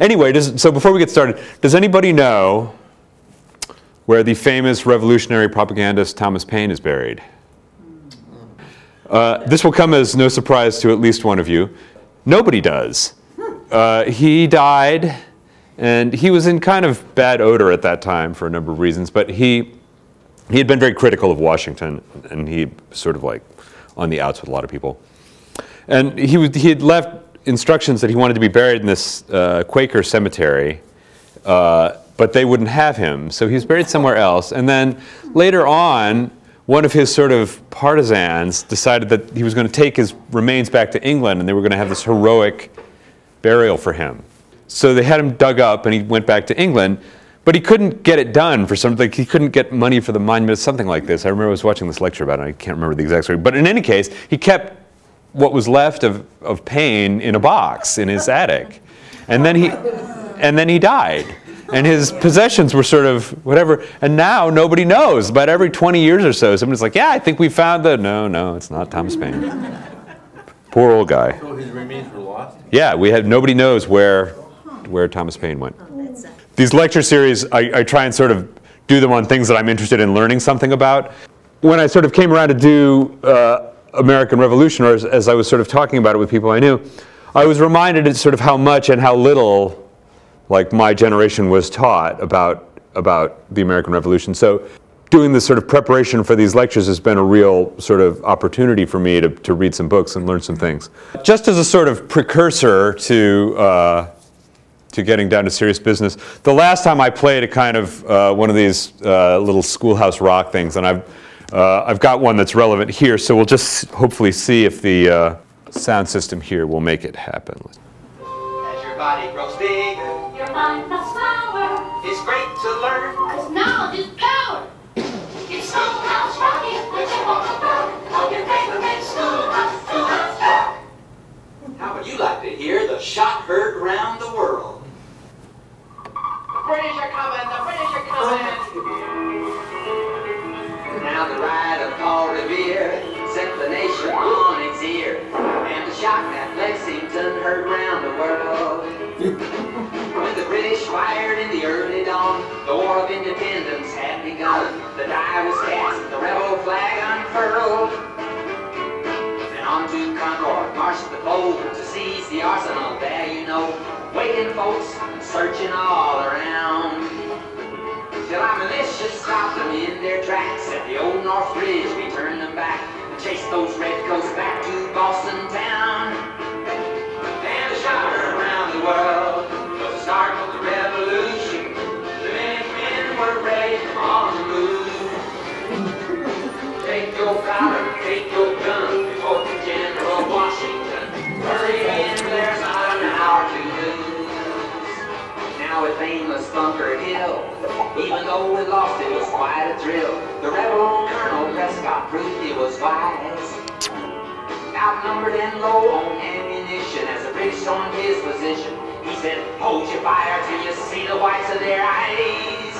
Anyway, so before we get started, does anybody know where the famous revolutionary propagandist Thomas Paine is buried? This will come as no surprise to at least one of you. Nobody does. He died, and he was in kind of bad odor at that time for a number of reasons, but he had been very critical of Washington, and he sort of like on the outs with a lot of people. And he had left instructions that he wanted to be buried in this Quaker cemetery, but they wouldn't have him, so he was buried somewhere else. And then later on, one of his sort of partisans decided that he was going to take his remains back to England, and they were going to have this heroic burial for him. So they had him dug up, and he went back to England, but he couldn't get it done for something. Like, he couldn't get money for the monument, something like this. I remember I was watching this lecture about it. I can't remember the exact story. But in any case, he kept what was left of Paine in a box in his attic. And then he died. And his possessions were sort of whatever. And now nobody knows. About every 20 years or so, somebody's like, yeah, I think we found the... No, it's not Thomas Paine. Poor old guy. So his remains were lost? Yeah, nobody knows where Thomas Paine went. These lecture series, I try and sort of do them on things that I'm interested in learning something about. When I sort of came around to do American Revolution, or as I was sort of talking about it with people I knew, I was reminded of sort of how much and how little like my generation was taught about the American Revolution. So doing this sort of preparation for these lectures has been a real sort of opportunity for me to read some books and learn some things. Just as a sort of precursor to getting down to serious business, the last time I played a kind of one of these little schoolhouse rock things, and I've got one that's relevant here, so we'll just hopefully see if the sound system here will make it happen. As your body grows bigger, your mind must flower. It's great to learn, because knowledge is power. It's schoolhouse rocking when you walk about on your favorite schoolhouse rock. How would you like to hear the shot heard round the world? The British are coming, the British are coming. Now the ride of Paul Revere set the nation on its ear, and the shock that Lexington heard round the world. When the British fired in the early dawn, the War of Independence had begun. The die was cast, the rebel flag unfurled, and on to Concord marched the bold to seize the arsenal. There you know, waiting folks, searching all around. Till our militia stopped them in their tracks at the old North Ridge. We turned them back and chased those redcoats back to Boston town. And a shot around the world was the start of the revolution. The Minutemen were ready on the move. Take your powder, take your gun, report to General Washington. Hurry in, there's not an hour to lose. Now with aimless Bunker Hill, even though we lost, it was quite a thrill. The rebel Colonel Prescott proved he was wise. Outnumbered and low on ammunition, as the British stormed his position, he said, hold your fire till you see the whites of their eyes.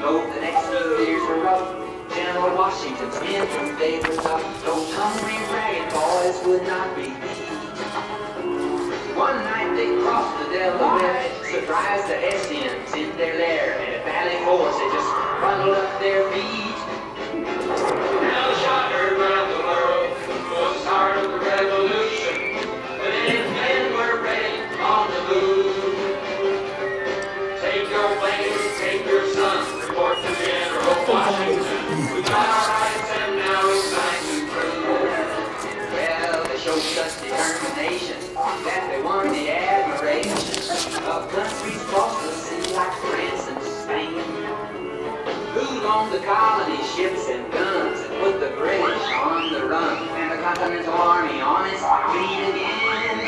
Though the next few years were rough, General Washington's men from day were tough. Those hungry ragged boys would not be beat. One night they crossed the Delaware, surprised the Hessians in their lair, and at Valley Forge they just bundled up their feet. Now the shot heard round the world was the start of the revolution. The men were ready on the move. Take your place, take your sons, report to General Washington. We got our rights and now it's time to prove. Well, they showed such determination that they won the admiration of countries across the sea like France and Spain, who loaned the colony ships and guns and put the British on the run, and the Continental Army on its feet again.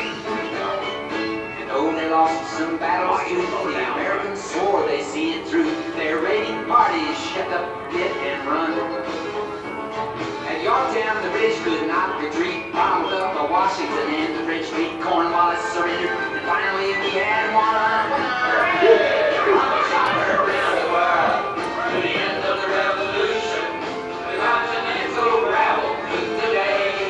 And though they lost some battles too, the Americans swore they see it through. Their raiding parties shut up, hit and run. At Yorktown the British could not retreat, bottled up by Washington and the French fleet. Cornwallis surrendered. Finally, we had one around the world. To the end of the revolution, the continental gravel took the day.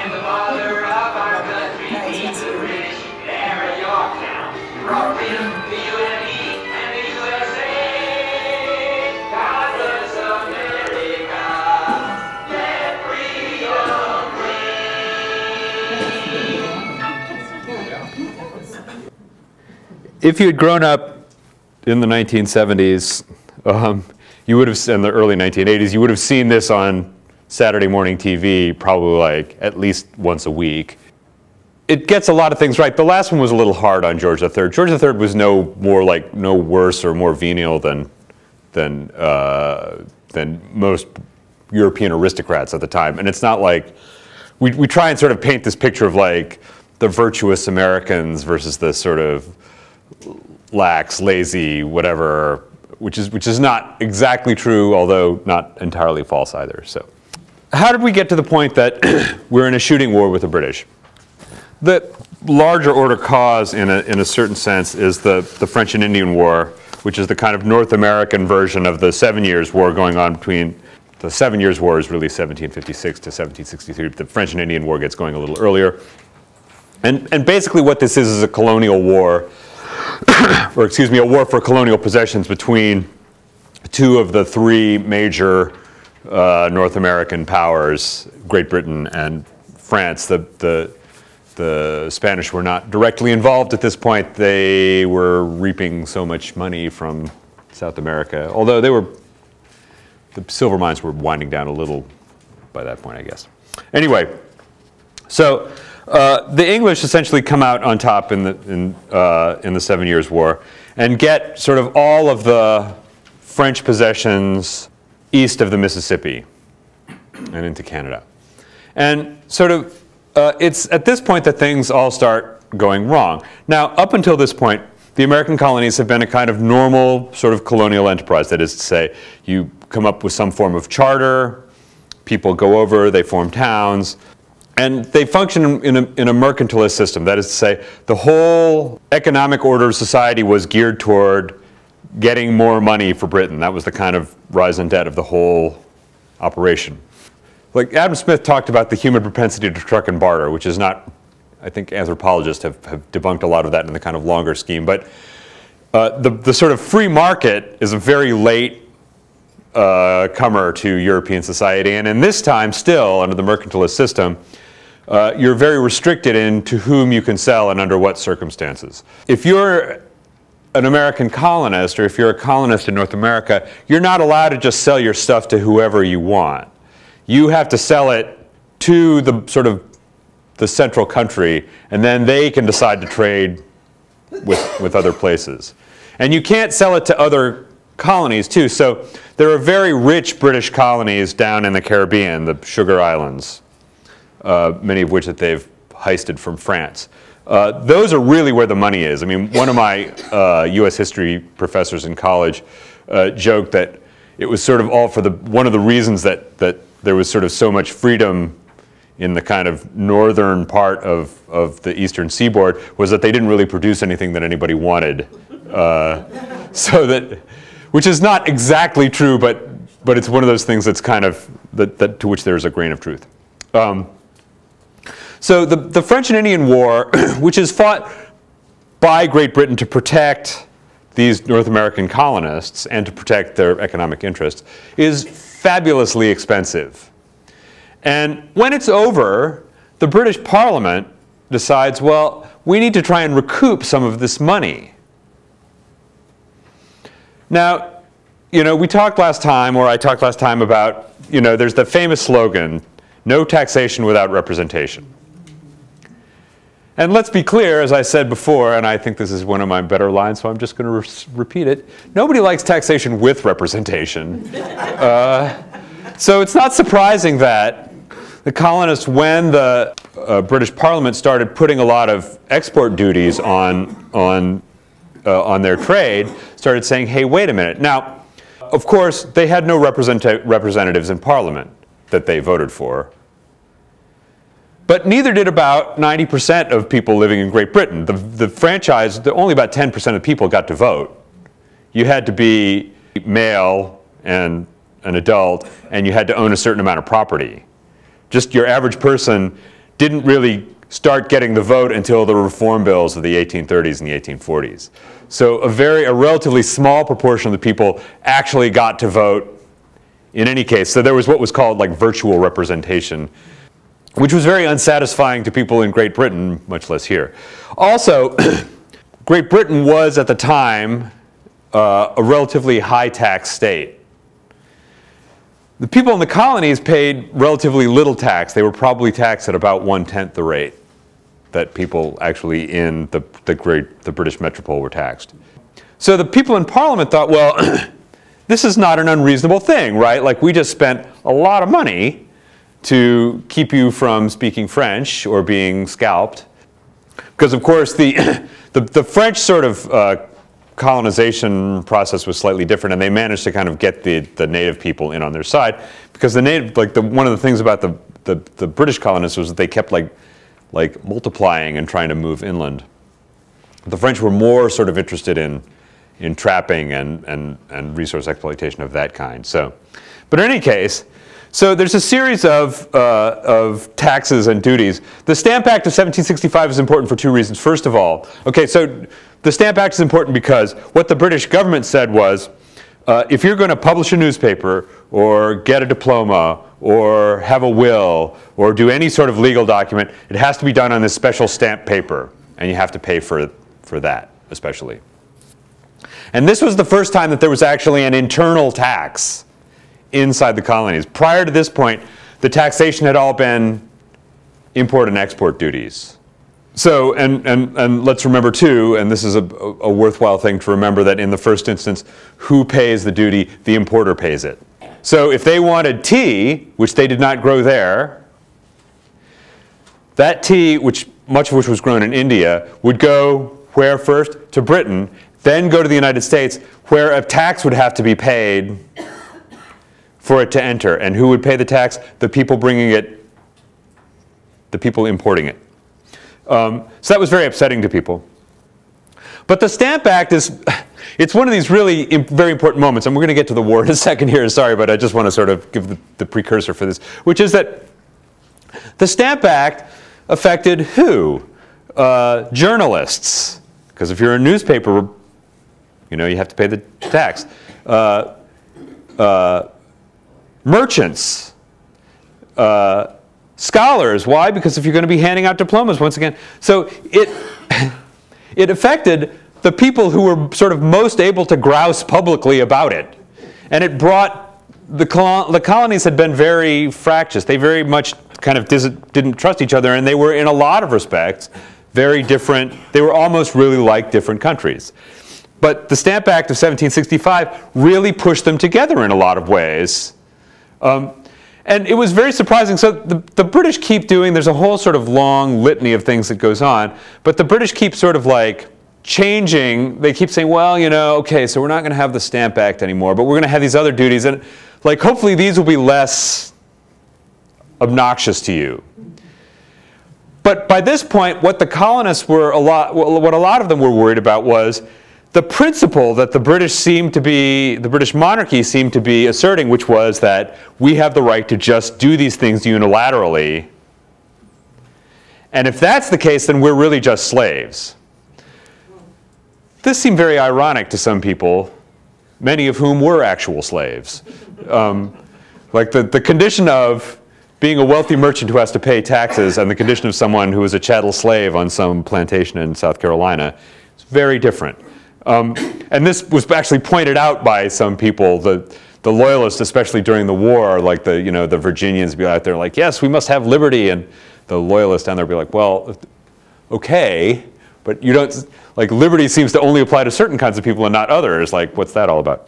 And the father of our country, the British, there at Yorktown. if you had grown up in the 1970s, you would have, in the early 1980s, you would have seen this on Saturday morning TV probably like at least once a week. It gets a lot of things right. The last one was a little hard on George III. George III was no worse or more venial than most European aristocrats at the time. And it's not like, we try and sort of paint this picture of like the virtuous Americans versus the sort of lax, lazy, whatever, which is not exactly true, although not entirely false either. So how did we get to the point that we're in a shooting war with the British? The larger order cause, in a certain sense, is the French and Indian War, which is the kind of North American version of the 7 Years' War going on between. The 7 Years' War is really 1756 to 1763. The French and Indian War gets going a little earlier. And basically what this is a colonial war, or excuse me, a war for colonial possessions between two of the three major North American powers, Great Britain and France. The Spanish were not directly involved at this point. They were reaping so much money from South America, although they were, the silver mines were winding down a little by that point, I guess. Anyway, so the English essentially come out on top in the 7 Years' War and get sort of all of the French possessions east of the Mississippi and into Canada. And sort of it's at this point that things all start going wrong. Now, up until this point, the American colonies have been a kind of normal sort of colonial enterprise. That is to say, you come up with some form of charter, people go over, they form towns, and they function in a mercantilist system. That is to say, the whole economic order of society was geared toward getting more money for Britain. That was the kind of rise in debt of the whole operation. Like Adam Smith talked about the human propensity to truck and barter, which is not, I think anthropologists have debunked a lot of that in the kind of longer scheme, but the sort of free market is a very late comer to European society, and in this time still, under the mercantilist system, you're very restricted in to whom you can sell and under what circumstances. If you're an American colonist, or if you're a colonist in North America, you're not allowed to just sell your stuff to whoever you want. You have to sell it to the sort of the central country, and then they can decide to trade with other places. And you can't sell it to other colonies too, so there are very rich British colonies down in the Caribbean, the Sugar Islands, many of which that they've heisted from France. Those are really where the money is. I mean, one of my U.S. history professors in college joked that it was sort of all for the, one of the reasons that there was sort of so much freedom in the kind of northern part of the eastern seaboard was that they didn't really produce anything that anybody wanted. So that, which is not exactly true, but it's one of those things that's kind of, that to which there is a grain of truth. So the French and Indian War, which is fought by Great Britain to protect these North American colonists and to protect their economic interests, is fabulously expensive. And when it's over, the British Parliament decides, well, we need to try and recoup some of this money. Now, you know, we talked last time, or I talked last time about, you know, there's the famous slogan, no taxation without representation. And let's be clear, as I said before, and I think this is one of my better lines, so I'm just going to repeat it. Nobody likes taxation with representation. So it's not surprising that the colonists, when the British Parliament started putting a lot of export duties on their trade, started saying, hey, wait a minute. Now, of course, they had no representatives in Parliament that they voted for, but neither did about 90% of people living in Great Britain. The franchise, only about 10% of people got to vote. You had to be male and an adult, and you had to own a certain amount of property. Just your average person didn't really start getting the vote until the reform bills of the 1830s and the 1840s. So a relatively small proportion of the people actually got to vote in any case. So there was what was called like virtual representation, which was very unsatisfying to people in Great Britain, much less here. Also, Great Britain was, at the time, a relatively high-tax state. The people in the colonies paid relatively little tax. They were probably taxed at about 1/10 the rate that people actually in the British metropole were taxed. So the people in Parliament thought, well, this is not an unreasonable thing, right? Like, we just spent a lot of money to keep you from speaking French or being scalped. Because, of course, the French sort of colonization process was slightly different, and they managed to kind of get the native people in on their side, because the native, like, one of the things about the British colonists was that they kept like multiplying and trying to move inland. The French were more sort of interested in trapping and resource exploitation of that kind. So, but in any case, so there's a series of taxes and duties. The Stamp Act of 1765 is important for two reasons. First of all, okay, so the Stamp Act is important because what the British government said was, if you're going to publish a newspaper or get a diploma or have a will or do any sort of legal document, it has to be done on this special stamp paper, and you have to pay for that especially. And this was the first time that there was actually an internal tax inside the colonies. Prior to this point, the taxation had all been import and export duties. So, and let's remember too, and this is a worthwhile thing to remember, that in the first instance, who pays the duty? The importer pays it. So if they wanted tea, which they did not grow there, that tea, which much of which was grown in India, would go where first? To Britain, then go to the United States, where a tax would have to be paid for it to enter. And who would pay the tax? The people bringing it, the people importing it. So that was very upsetting to people. But the Stamp Act is, it's one of these really very important moments, and we're going to get to the war in a second here, sorry, but I just want to sort of give the precursor for this, which is that the Stamp Act affected who? Journalists, because if you're a newspaper, you know, you have to pay the tax. Merchants, scholars. Why? Because if you're going to be handing out diplomas once again. So it affected the people who were sort of most able to grouse publicly about it. And it brought, the colonies had been very fractious. They very much kind of didn't trust each other, and they were in a lot of respects very different. They were almost really like different countries. But the Stamp Act of 1765 really pushed them together in a lot of ways. And it was very surprising. So the British keep doing, there's a whole sort of long litany of things that goes on, but the British keep sort of like changing. They keep saying, well, you know, okay, so we're not going to have the Stamp Act anymore, but we're going to have these other duties, and like hopefully these will be less obnoxious to you. But by this point, what the colonists were what a lot of them were worried about was the principle that the British monarchy seemed to be asserting, which was that we have the right to just do these things unilaterally. And if that's the case, then we're really just slaves. This seemed very ironic to some people, many of whom were actual slaves. Like the condition of being a wealthy merchant who has to pay taxes and the condition of someone who is a chattel slave on some plantation in South Carolina is very different. And this was actually pointed out by some people, the loyalists, especially during the war, like the Virginians be out there like, yes, we must have liberty, and the loyalists down there be like, well, okay, but you don't, like, liberty seems to only apply to certain kinds of people and not others, like, what's that all about?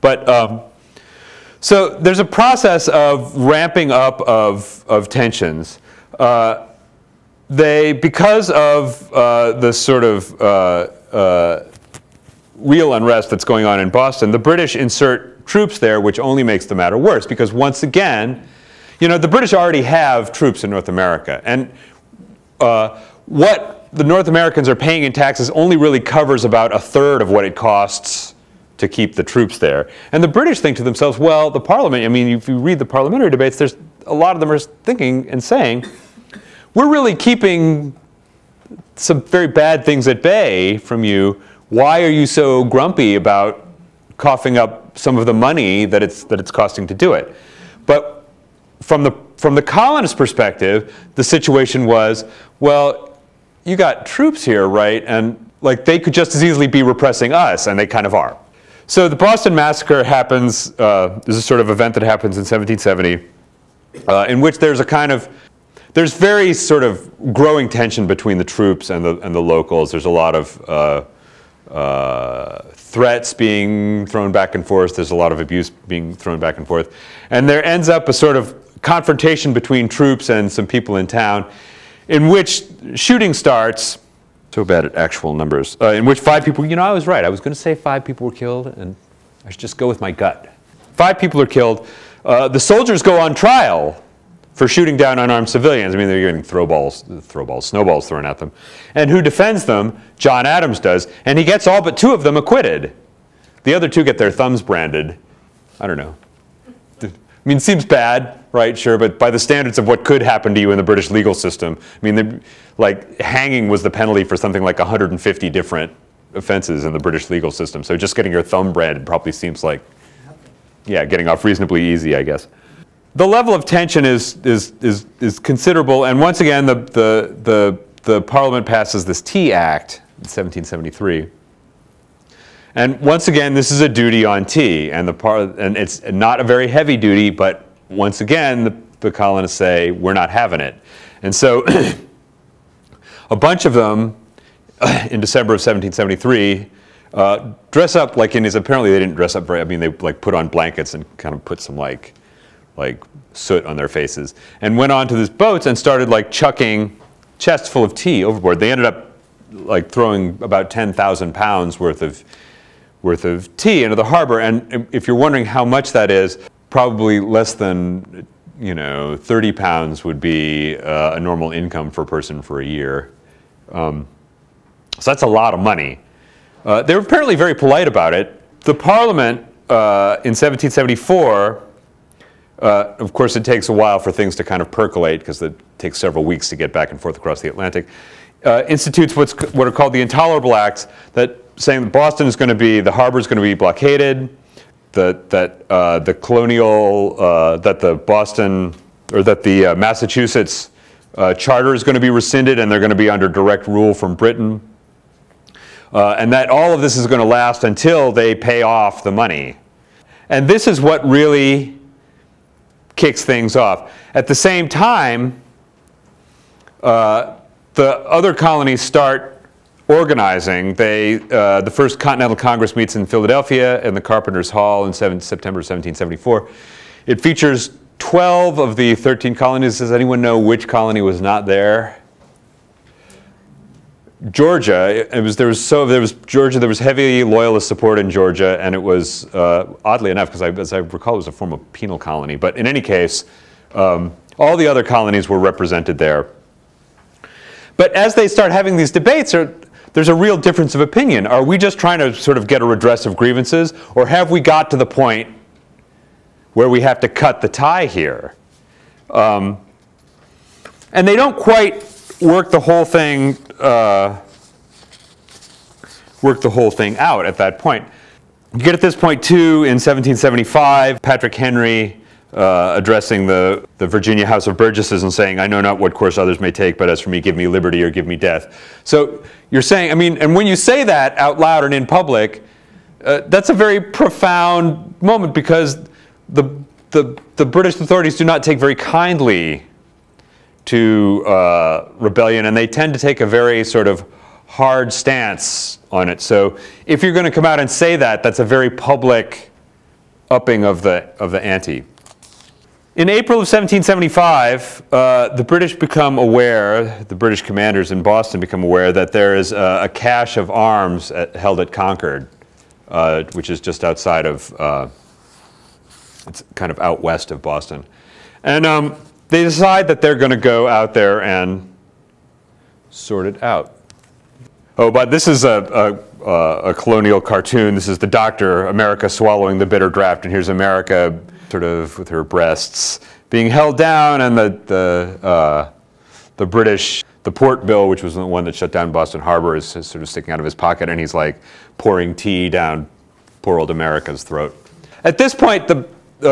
But so there's a process of ramping up of tensions. Because of the sort of real unrest that's going on in Boston, the British insert troops there, which only makes the matter worse, because once again, you know, the British already have troops in North America, and what the North Americans are paying in taxes only really covers about a third of what it costs to keep the troops there. And the British think to themselves, well, the Parliament, I mean, if you read the parliamentary debates, there's a lot of them are thinking and saying, we're really keeping some very bad things at bay from you. Why are you so grumpy about coughing up some of the money that it's costing to do it? But from the colonist perspective, the situation was, well, you got troops here, right? And like they could just as easily be repressing us, and they kind of are. So the Boston Massacre happens, there's a sort of event that happens in 1770, in which there's a kind of, there's very sort of growing tension between the troops and the locals. There's a lot of threats being thrown back and forth. There's a lot of abuse being thrown back and forth. And there ends up a sort of confrontation between troops and some people in town, in which shooting starts. So bad at actual numbers. In which 5 people, you know, I was right. I was going to say 5 people were killed, and I should just go with my gut. 5 people are killed. The soldiers go on trial for shooting down unarmed civilians. I mean, they're getting snowballs thrown at them. And who defends them? John Adams does. And he gets all but 2 of them acquitted. The other 2 get their thumbs branded. I don't know. I mean, it seems bad, right? Sure, but by the standards of what could happen to you in the British legal system, I mean, like hanging was the penalty for something like 150 different offenses in the British legal system. So just getting your thumb branded probably seems like, yeah, getting off reasonably easy, I guess. The level of tension is considerable, and once again, the Parliament passes this Tea Act in 1773. And once again, this is a duty on tea, and it's not a very heavy duty, but once again, the colonists say, we're not having it. And so a bunch of them, in December of 1773, dress up like Indians. Apparently they didn't dress up very, I mean, they like put on blankets and kind of put some like soot on their faces, and went onto these boats and started like chucking chests full of tea overboard. They ended up like throwing about 10,000 pounds worth of tea into the harbor. And if you're wondering how much that is, probably less than, you know, 30 pounds would be a normal income for a person for a year. So that's a lot of money. They were apparently very polite about it. The Parliament in 1774. Of course, it takes a while for things to kind of percolate, because it takes several weeks to get back and forth across the Atlantic, institutes what are called the Intolerable Acts, that saying that Boston is going to be, the harbor is going to be blockaded, that the Massachusetts charter is going to be rescinded, and they're going to be under direct rule from Britain, and that all of this is going to last until they pay off the money. And this is what really kicks things off. At the same time, the other colonies start organizing. The first Continental Congress meets in Philadelphia in the Carpenter's Hall in September 1774. It features 12 of the 13 colonies. Does anyone know which colony was not there? Georgia. There was Georgia. There was heavy loyalist support in Georgia, and it was oddly enough, because as I recall, it was a form of penal colony. But in any case, all the other colonies were represented there. But as they start having these debates, there's a real difference of opinion. Are we just trying to sort of get a redress of grievances, or have we got to the point where we have to cut the tie here? And they don't quite work the whole thing out at that point. You get at this point too, in 1775, Patrick Henry addressing the Virginia House of Burgesses and saying, "I know not what course others may take, but as for me, give me liberty or give me death." So you're saying, I mean, and when you say that out loud and in public, that's a very profound moment, because the British authorities do not take very kindly to rebellion, and they tend to take a very sort of hard stance on it. So if you're going to come out and say that, that's a very public upping of the ante. In April of 1775, the British commanders in Boston become aware that there is a cache of arms held at Concord, which is just outside of, it's kind of out west of Boston. And they decide that they're going to go out there and sort it out. Oh, but this is a colonial cartoon. This is the doctor, America swallowing the bitter draft, and here's America sort of with her breasts being held down, and the British, the port bill, which was the one that shut down Boston Harbor, is sort of sticking out of his pocket, and he's like pouring tea down poor old America's throat. At this point, the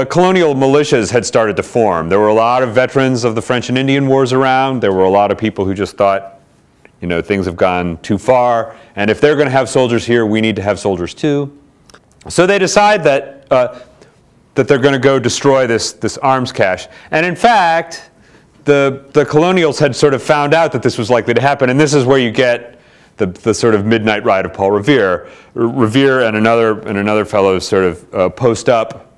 colonial militias had started to form. There were a lot of veterans of the French and Indian Wars around. There were a lot of people who just thought, you know, things have gone too far, and if they're going to have soldiers here, we need to have soldiers too. So they decide that that they're going to go destroy this arms cache. And in fact, the colonials had sort of found out that this was likely to happen, and this is where you get the sort of midnight ride of Paul Revere. Revere and another fellow sort of post up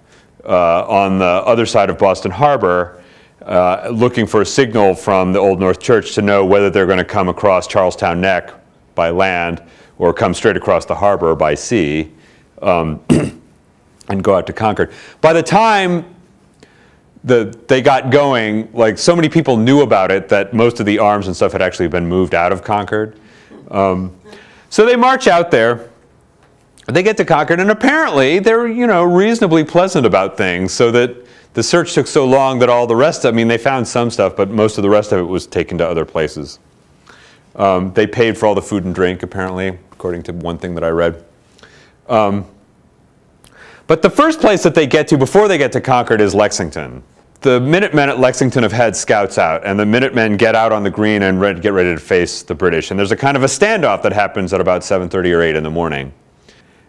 on the other side of Boston Harbor, looking for a signal from the Old North Church to know whether they're going to come across Charlestown Neck by land or come straight across the harbor by sea and go out to Concord. By the time they got going, like, so many people knew about it that most of the arms and stuff had actually been moved out of Concord. So they march out there, they get to Concord, and apparently they're, you know, reasonably pleasant about things, so that the search took so long that all the rest, I mean, they found some stuff, but most of the rest of it was taken to other places. They paid for all the food and drink, apparently, according to one thing that I read. But the first place that they get to before they get to Concord is Lexington. The Minutemen at Lexington have had scouts out, and the Minutemen get out on the green and get ready to face the British. And there's a kind of a standoff that happens at about 7:30 or 8 in the morning.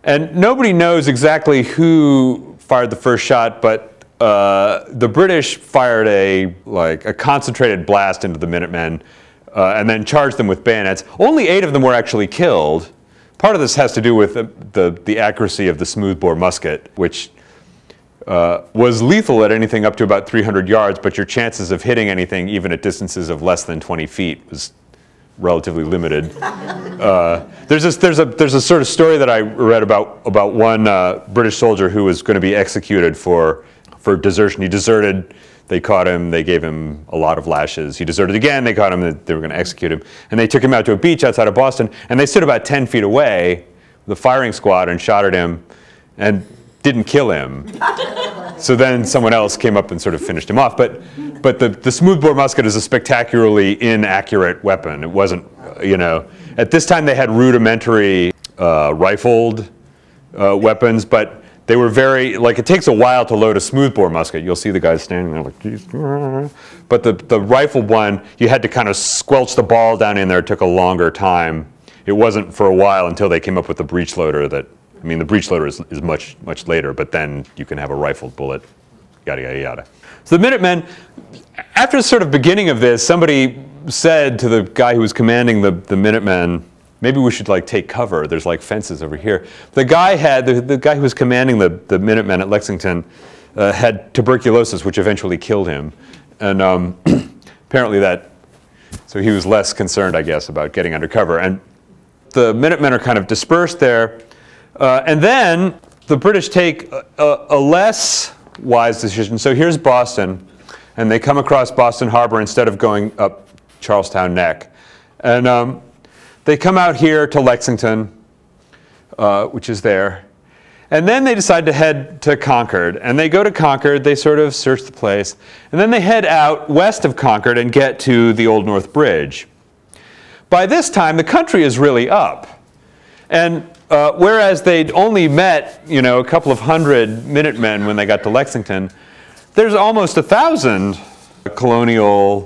And nobody knows exactly who fired the first shot, but the British fired a concentrated blast into the Minutemen and then charged them with bayonets. Only 8 of them were actually killed. Part of this has to do with the accuracy of the smoothbore musket, which was lethal at anything up to about 300 yards, but your chances of hitting anything, even at distances of less than 20 feet, was relatively limited. There's a sort of story that I read about one British soldier who was going to be executed for desertion. He deserted, they caught him, they gave him a lot of lashes. He deserted again, they caught him, they were going to execute him. And they took him out to a beach outside of Boston, and they stood about 10 feet away, the firing squad, and shot at him. And didn't kill him. So then someone else came up and sort of finished him off. But the smoothbore musket is a spectacularly inaccurate weapon. It wasn't, you know, at this time they had rudimentary rifled weapons, but they were very, like, it takes a while to load a smoothbore musket. You'll see the guys standing there like, geez. But the rifled one, you had to kind of squelch the ball down in there. It took a longer time. It wasn't for a while until they came up with the breech loader that, I mean, the breech loader is much, much later, but then you can have a rifled bullet, yada, yada, yada. So the Minutemen, after the sort of beginning of this, somebody said to the guy who was commanding the Minutemen, maybe we should, like, take cover. There's, like, fences over here. The guy had, the guy who was commanding the Minutemen at Lexington had tuberculosis, which eventually killed him. And apparently that, so he was less concerned, I guess, about getting undercover. And the Minutemen are kind of dispersed there. And then the British take a less wise decision. So here's Boston, and they come across Boston Harbor instead of going up Charlestown Neck. And they come out here to Lexington, which is there. And then they decide to head to Concord. And they go to Concord, they sort of search the place. And then they head out west of Concord and get to the Old North Bridge. By this time, the country is really up. And whereas they'd only met, you know, a couple of hundred Minutemen when they got to Lexington, there's almost 1,000 colonial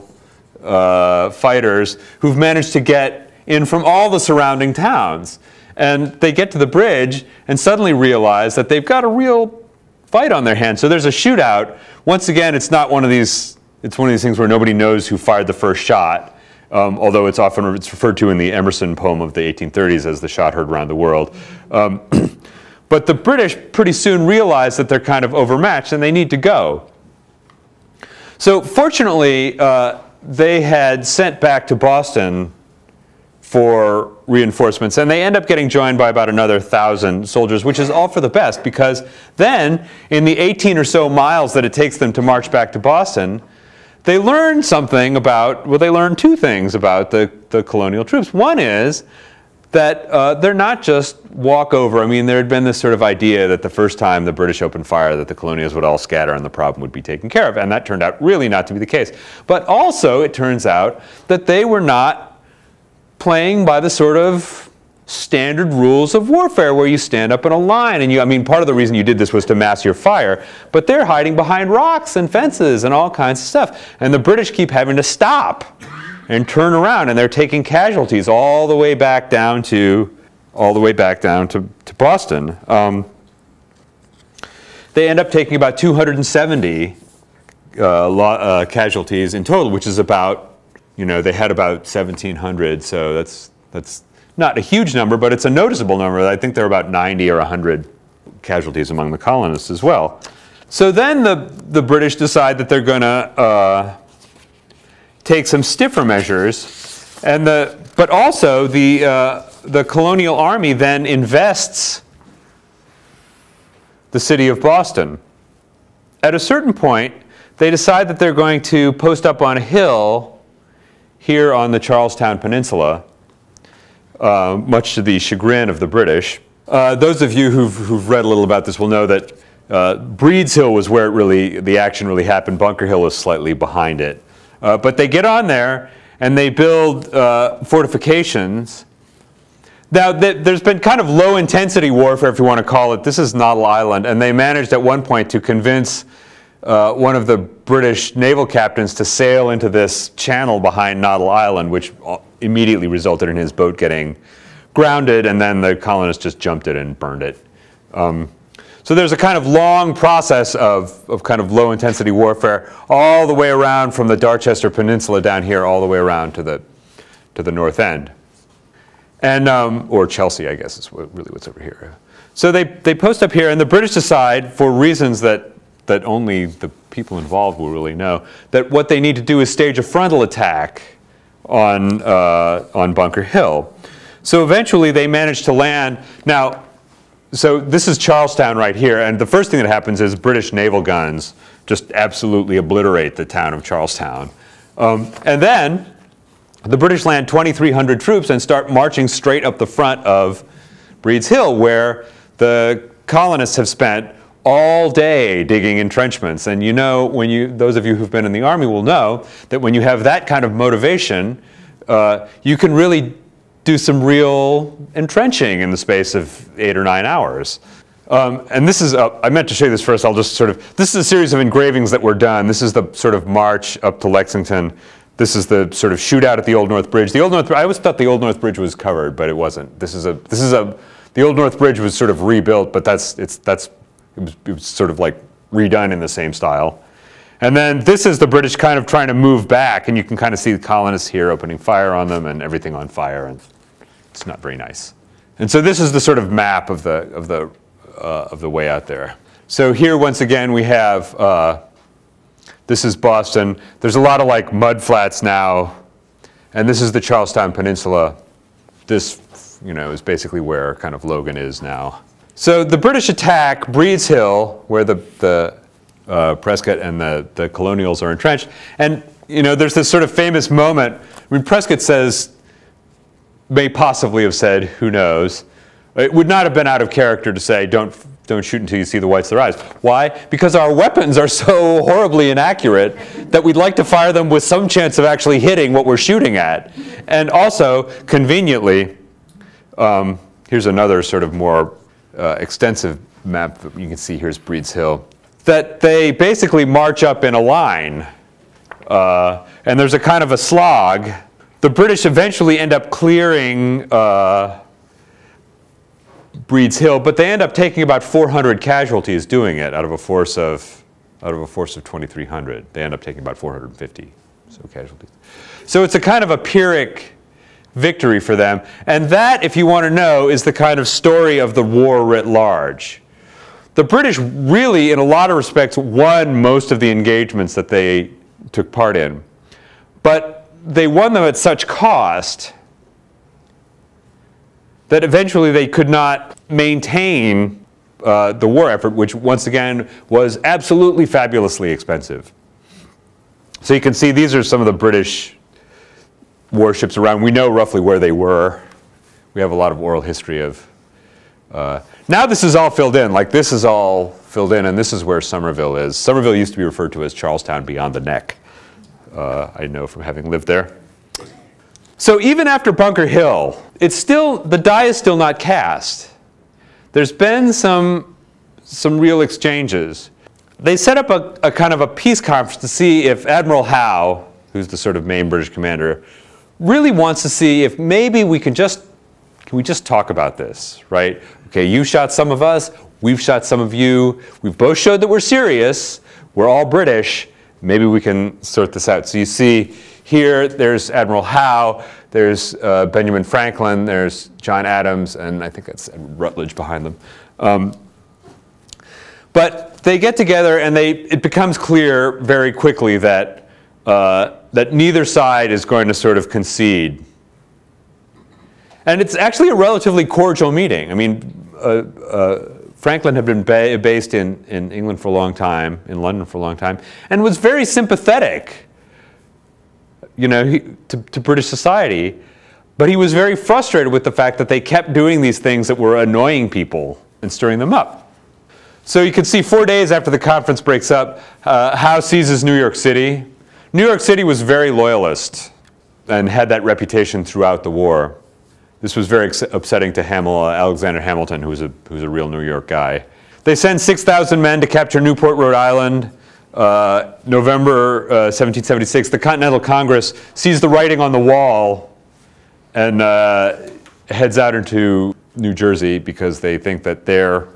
fighters who've managed to get in from all the surrounding towns. And they get to the bridge and suddenly realize that they've got a real fight on their hands. So there's a shootout. Once again, it's not one of these, it's one of these things where nobody knows who fired the first shot. Although it's often referred to in the Emerson poem of the 1830s as the shot heard around the world. But the British pretty soon realize that they're kind of overmatched and they need to go. So fortunately, they had sent back to Boston for reinforcements, and they end up getting joined by about another 1,000 soldiers, which is all for the best, because then in the 18 or so miles that it takes them to march back to Boston, they learned something about, well, they learned two things about the colonial troops. One is that they're not just walkover. I mean, there had been this sort of idea that the first time the British opened fire that the colonials would all scatter and the problem would be taken care of, and that turned out really not to be the case. But also, it turns out that they were not playing by the sort of standard rules of warfare where you stand up in a line and you, I mean, part of the reason you did this was to mass your fire, but they're hiding behind rocks and fences and all kinds of stuff. And the British keep having to stop and turn around, and they're taking casualties all the way back down to Boston. They end up taking about 270 casualties in total, which is about, you know, they had about 1,700, so that's not a huge number, but it's a noticeable number. I think there are about 90 or 100 casualties among the colonists as well. So then the British decide that they're going to take some stiffer measures, and but also the colonial army then invests the city of Boston. At a certain point, they decide that they're going to post up on a hill here on the Charlestown Peninsula, much to the chagrin of the British. Those of you who've read a little about this will know that Breed's Hill was where the action really happened. Bunker Hill is slightly behind it. But they get on there and they build fortifications. Now, there's been kind of low-intensity warfare, if you want to call it. This is Noddle Island, and they managed at one point to convince one of the British naval captains to sail into this channel behind Noddle Island, which immediately resulted in his boat getting grounded, and then the colonists just jumped it and burned it. So there's a kind of long process of kind of low-intensity warfare all the way around from the Dorchester Peninsula down here all the way around to the north end. And, or Chelsea, I guess, is really what's over here. So they post up here, and the British decide, for reasons that only the people involved will really know, that what they need to do is stage a frontal attack on Bunker Hill. So eventually they manage to land. Now, so this is Charlestown right here, and the first thing that happens is British naval guns just absolutely obliterate the town of Charlestown. And then the British land 2,300 troops and start marching straight up the front of Breed's Hill, where the colonists have spent all day digging entrenchments. And you know, those of you who've been in the army will know that when you have that kind of motivation, you can really do some real entrenching in the space of 8 or 9 hours. And this is, I meant to show you this first, I'll just sort of, this is a series of engravings that were done. This is the sort of march up to Lexington. This is the sort of shootout at the Old North Bridge. The Old North, I always thought the Old North Bridge was covered, but it wasn't. The Old North Bridge was sort of rebuilt, but it was sort of like redone in the same style. And then this is the British kind of trying to move back, and you can kind of see the colonists here opening fire on them and everything on fire, and it's not very nice. And so this is the sort of map of the way out there. So here once again we have. This is Boston. There's a lot of like mud flats now, and this is the Charlestown Peninsula. This, you know, is basically where kind of Logan is now. So the British attack Breed's Hill, where the Prescott and the colonials are entrenched. And you know, there's this sort of famous moment. I mean, Prescott says, may possibly have said, who knows? It would not have been out of character to say, don't shoot until you see the whites of their eyes. Why? Because our weapons are so horribly inaccurate that we'd like to fire them with some chance of actually hitting what we're shooting at. And also, conveniently, here's another sort of more extensive map that you can see. Here's Breed's Hill. That they basically march up in a line. And there's a kind of a slog. The British eventually end up clearing Breed's Hill, but they end up taking about 400 casualties doing it out of a force of 2,300. They end up taking about 450 so casualties. So it's a kind of a Pyrrhic victory for them, and that, if you want to know, is the kind of story of the war writ large. The British really, in a lot of respects, won most of the engagements that they took part in, but they won them at such cost that eventually they could not maintain the war effort, which once again was absolutely fabulously expensive. So you can see these are some of the British warships around. We know roughly where they were. We have a lot of oral history of. Now this is all filled in, like this is all filled in, and this is where Somerville is. Somerville used to be referred to as Charlestown beyond the Neck. I know from having lived there. So even after Bunker Hill, the die is still not cast. There's been some real exchanges. They set up a kind of a peace conference to see if Admiral Howe, who's the sort of main British commander, really wants to see if maybe we can just, can we just talk about this, right? Okay, you shot some of us, we've shot some of you, we've both showed that we're serious, we're all British, maybe we can sort this out. So you see here, there's Admiral Howe, there's Benjamin Franklin, there's John Adams, and I think that's Rutledge behind them. But they get together and it becomes clear very quickly that, that neither side is going to sort of concede. And it's actually a relatively cordial meeting. I mean, Franklin had been based in England for a long time, in London for a long time, and was very sympathetic, you know, to British society. But he was very frustrated with the fact that they kept doing these things that were annoying people and stirring them up. So you can see 4 days after the conference breaks up, Howe seizes New York City. New York City was very loyalist and had that reputation throughout the war. This was very upsetting to Alexander Hamilton, who was a real New York guy. They send 6,000 men to capture Newport, Rhode Island. November 1776, the Continental Congress sees the writing on the wall and heads out into New Jersey because they think that they're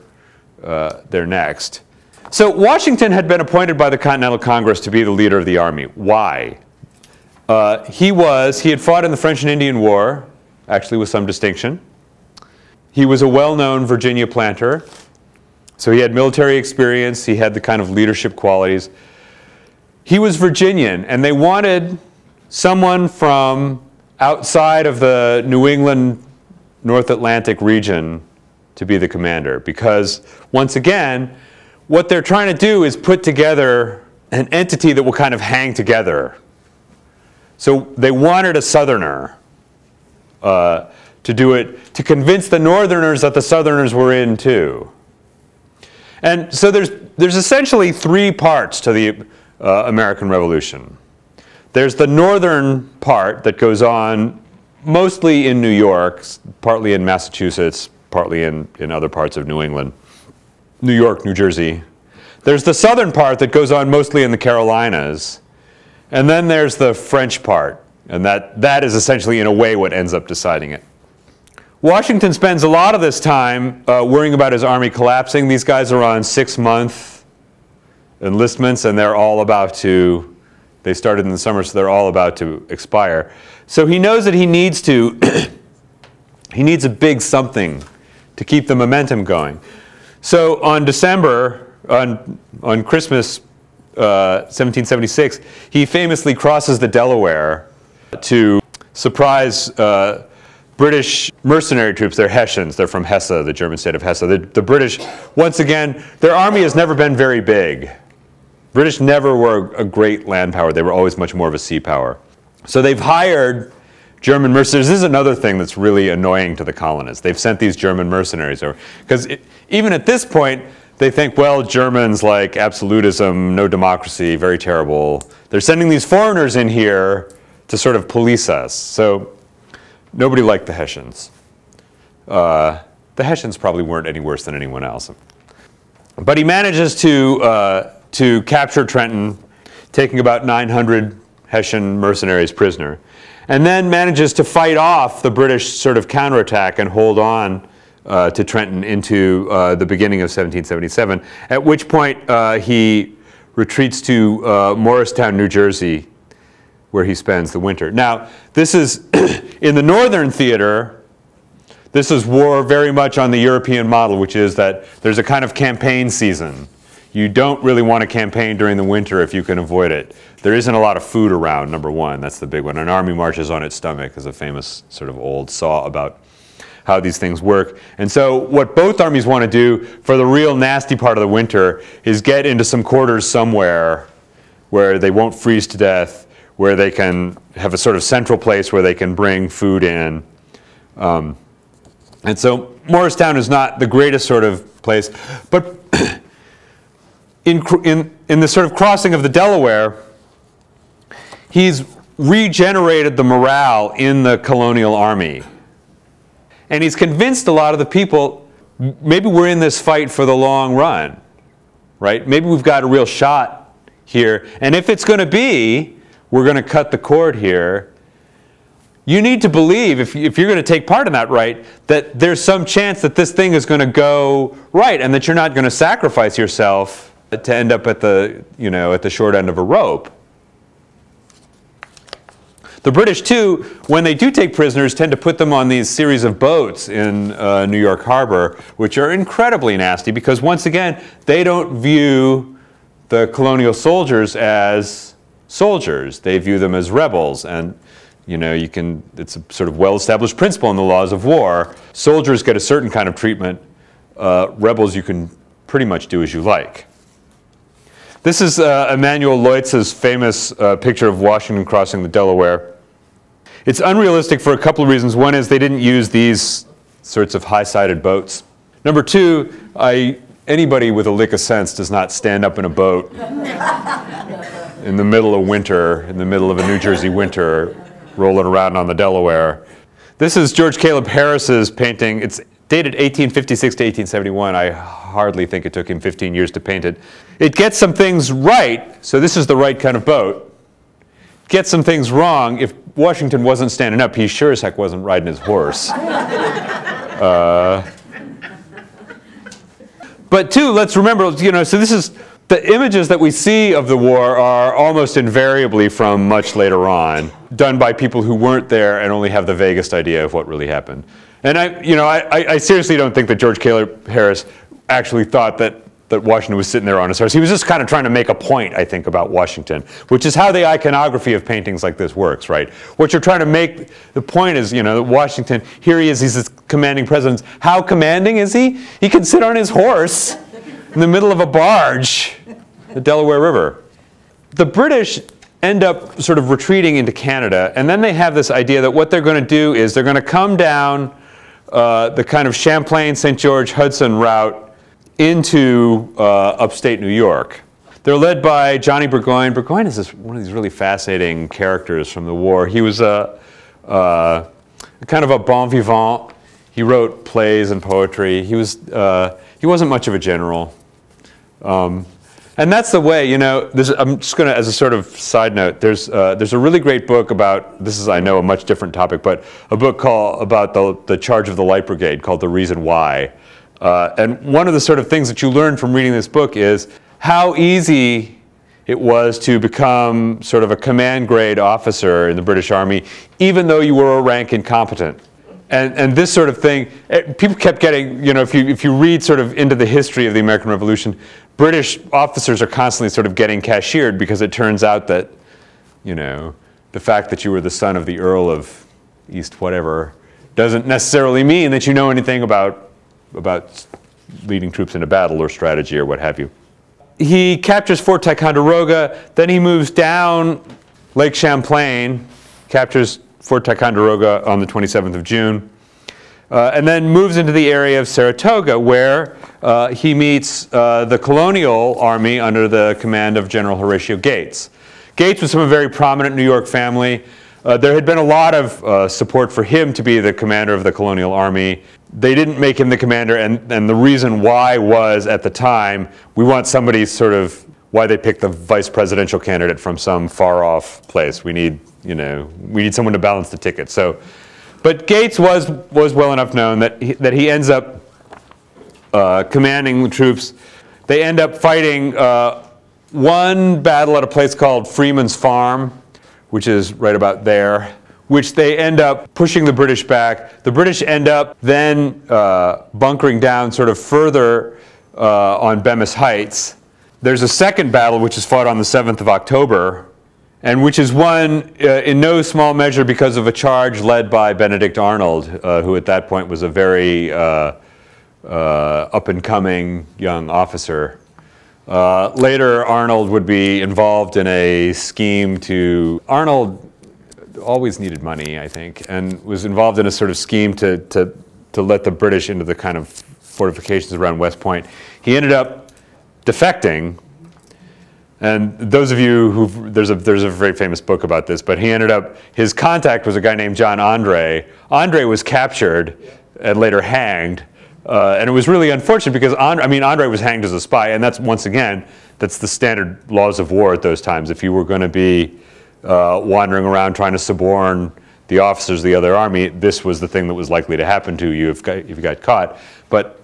next. So Washington had been appointed by the Continental Congress to be the leader of the army. Why? He had fought in the French and Indian War, actually with some distinction. He was a well-known Virginia planter, so he had military experience, he had the kind of leadership qualities. He was Virginian, and they wanted someone from outside of the New England, North Atlantic region to be the commander, because once again, what they're trying to do is put together an entity that will kind of hang together. So they wanted a Southerner to do it, to convince the Northerners that the Southerners were in too. And so there's essentially three parts to the American Revolution. There's the northern part that goes on mostly in New York, partly in Massachusetts, partly in other parts of New England, New York, New Jersey. There's the southern part that goes on mostly in the Carolinas, and then there's the French part, and that is essentially in a way what ends up deciding it. Washington spends a lot of this time worrying about his army collapsing. These guys are on 6-month enlistments, and they're all about to, they started in the summer, so they're all about to expire. So he knows that he needs to, he needs a big something to keep the momentum going. So on December, on Christmas 1776, he famously crosses the Delaware to surprise British mercenary troops. They're Hessians, they're from Hesse, the German state of Hesse. The British, once again, their army has never been very big. British never were a great land power, they were always much more of a sea power. So they've hired German mercenaries. This is another thing that's really annoying to the colonists. They've sent these German mercenaries over. Because even at this point, they think, well, Germans like absolutism, no democracy, very terrible. They're sending these foreigners in here to sort of police us. So nobody liked the Hessians. The Hessians probably weren't any worse than anyone else. But he manages to capture Trenton, taking about 900 Hessian mercenaries prisoner, and then manages to fight off the British sort of counterattack and hold on to Trenton into the beginning of 1777, at which point he retreats to Morristown, New Jersey, where he spends the winter. Now, this is, in the Northern theater, this is war very much on the European model, which is that there's a kind of campaign season. You don't really want to campaign during the winter if you can avoid it. There isn't a lot of food around, number one. That's the big one. An army marches on its stomach is a famous sort of old saw about how these things work. And so what both armies want to do for the real nasty part of the winter is get into some quarters somewhere where they won't freeze to death, where they can have a sort of central place where they can bring food in. And so Morristown is not the greatest sort of place, but in the sort of crossing of the Delaware, he's regenerated the morale in the colonial army. And he's convinced a lot of the people, maybe we're in this fight for the long run, right? Maybe we've got a real shot here. And if it's going to be, we're going to cut the cord here, you need to believe, if you're going to take part in that right, that there's some chance that this thing is going to go right and that you're not going to sacrifice yourself to end up at the, you know, at the short end of a rope. The British, too, when they do take prisoners, tend to put them on these series of boats in New York Harbor, which are incredibly nasty because, once again, they don't view the colonial soldiers as soldiers. They view them as rebels. And, you know, you can, it's a sort of well-established principle in the laws of war. Soldiers get a certain kind of treatment. Rebels, you can pretty much do as you like. This is Emanuel Leutz's famous picture of Washington crossing the Delaware. It's unrealistic for a couple of reasons. One is they didn't use these sorts of high-sided boats. Number two, anybody with a lick of sense does not stand up in a boat in the middle of winter, in the middle of a New Jersey winter, rolling around on the Delaware. This is George Caleb Harris's painting. It's dated 1856 to 1871. I hardly think it took him 15 years to paint it. It gets some things right, so this is the right kind of boat. Gets some things wrong. If Washington wasn't standing up, he sure as heck wasn't riding his horse. But two, let's remember, you know, so this is, the images that we see of the war are almost invariably from much later on, done by people who weren't there and only have the vaguest idea of what really happened. And I seriously don't think that George Caleb Harris actually thought that Washington was sitting there on his horse. He was just kind of trying to make a point, I think, about Washington, which is how the iconography of paintings like this works, right? What you're trying to make, the point is, you know, that Washington, here he is, he's this commanding president. How commanding is he? He can sit on his horse in the middle of a barge, the Delaware River. The British end up sort of retreating into Canada, and then they have this idea that what they're going to do is they're going to come down the kind of Champlain, St. George, Hudson route into upstate New York. They're led by Johnny Burgoyne. Burgoyne is one of these really fascinating characters from the war. He was a kind of a bon vivant. He wrote plays and poetry. He wasn't much of a general. And that's the way, you know, I'm just going to, as a sort of side note, there's a really great book about, this is, I know, a much different topic, but a book about the charge of the Light Brigade called The Reason Why. And one of the sort of things that you learn from reading this book is how easy it was to become sort of a command grade officer in the British Army, even though you were a rank incompetent. And this sort of thing, people kept getting, you know, if you read sort of into the history of the American Revolution, British officers are constantly sort of getting cashiered because it turns out that, you know, the fact that you were the son of the Earl of East whatever doesn't necessarily mean that you know anything about leading troops into battle or strategy or what have you. He captures Fort Ticonderoga, then he moves down Lake Champlain, captures Fort Ticonderoga on the 27th of June, and then moves into the area of Saratoga, where he meets the colonial army under the command of General Horatio Gates. Gates was from a very prominent New York family. There had been a lot of support for him to be the commander of the colonial army. They didn't make him the commander, and the reason why was, at the time, we want somebody sort of, why they picked the vice presidential candidate from some far-off place. We need, you know, we need someone to balance the ticket. So, but Gates was well enough known that he ends up commanding the troops. They end up fighting one battle at a place called Freeman's Farm, which is right about there, which they end up pushing the British back. The British end up then bunkering down sort of further on Bemis Heights. There's a second battle which is fought on the 7th of October, and which is won in no small measure because of a charge led by Benedict Arnold, who at that point was a very up-and-coming young officer. Later, Arnold would be involved in a scheme to... Arnold always needed money, I think, and was involved in a sort of scheme to let the British into the kind of fortifications around West Point. He ended up defecting, and those of you who there's a very famous book about this, but he ended up, his contact was a guy named John Andre. Andre was captured and later hanged, and it was really unfortunate because Andre was hanged as a spy, and that's, once again, that's the standard laws of war at those times. If you were going to be wandering around trying to suborn the officers of the other army, this was the thing that was likely to happen to you if you got caught. But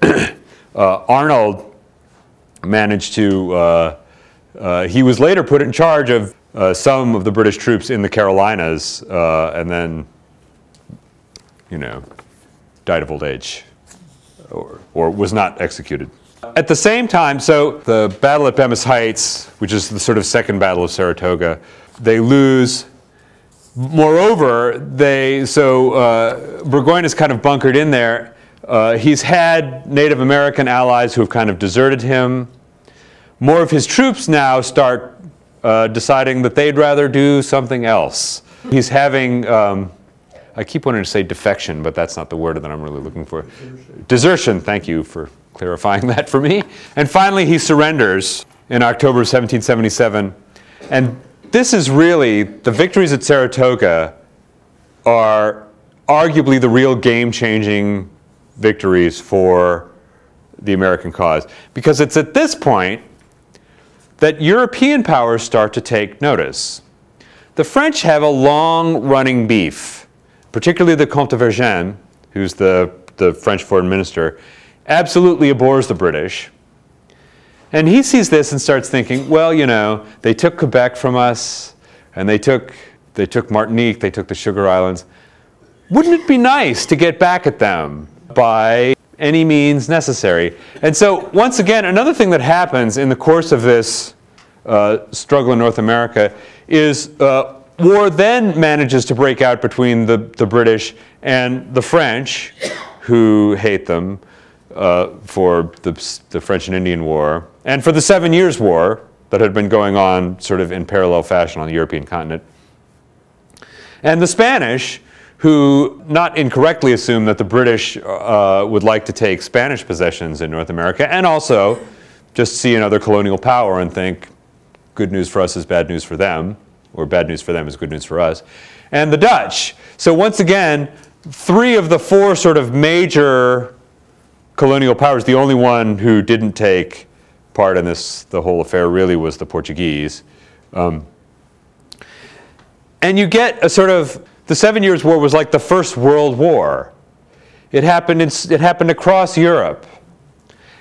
Arnold managed to, he was later put in charge of some of the British troops in the Carolinas and then, you know, died of old age or was not executed. At the same time, so the battle at Bemis Heights, which is the sort of second battle of Saratoga, they lose. Moreover, they, so Burgoyne is kind of bunkered in there. He's had Native American allies who have kind of deserted him. More of his troops now start deciding that they'd rather do something else. He's having, I keep wanting to say defection, but that's not the word that I'm really looking for. Desertion. Desertion, thank you for clarifying that for me. And finally, he surrenders in October of 1777. And this is really, the victories at Saratoga are arguably the real game-changing victories for the American cause. Because it's at this point that European powers start to take notice. The French have a long-running beef, particularly the Comte de Vergennes, who's the French foreign minister, absolutely abhors the British. And he sees this and starts thinking, well, you know, they took Quebec from us, and they took Martinique, they took the Sugar Islands. Wouldn't it be nice to get back at them by any means necessary? And so, once again, another thing that happens in the course of this struggle in North America is war then manages to break out between the British and the French, who hate them, for the French and Indian War, and for the 7 Years' War that had been going on sort of in parallel fashion on the European continent. And the Spanish, who not incorrectly assumed that the British would like to take Spanish possessions in North America, and also just see another colonial power and think, good news for us is bad news for them, or bad news for them is good news for us, and the Dutch. So once again, three of the four sort of major colonial powers, the only one who didn't take part in this, the whole affair really was the Portuguese. And you get a sort of, the 7 Years' War was like the First World War. It happened across Europe.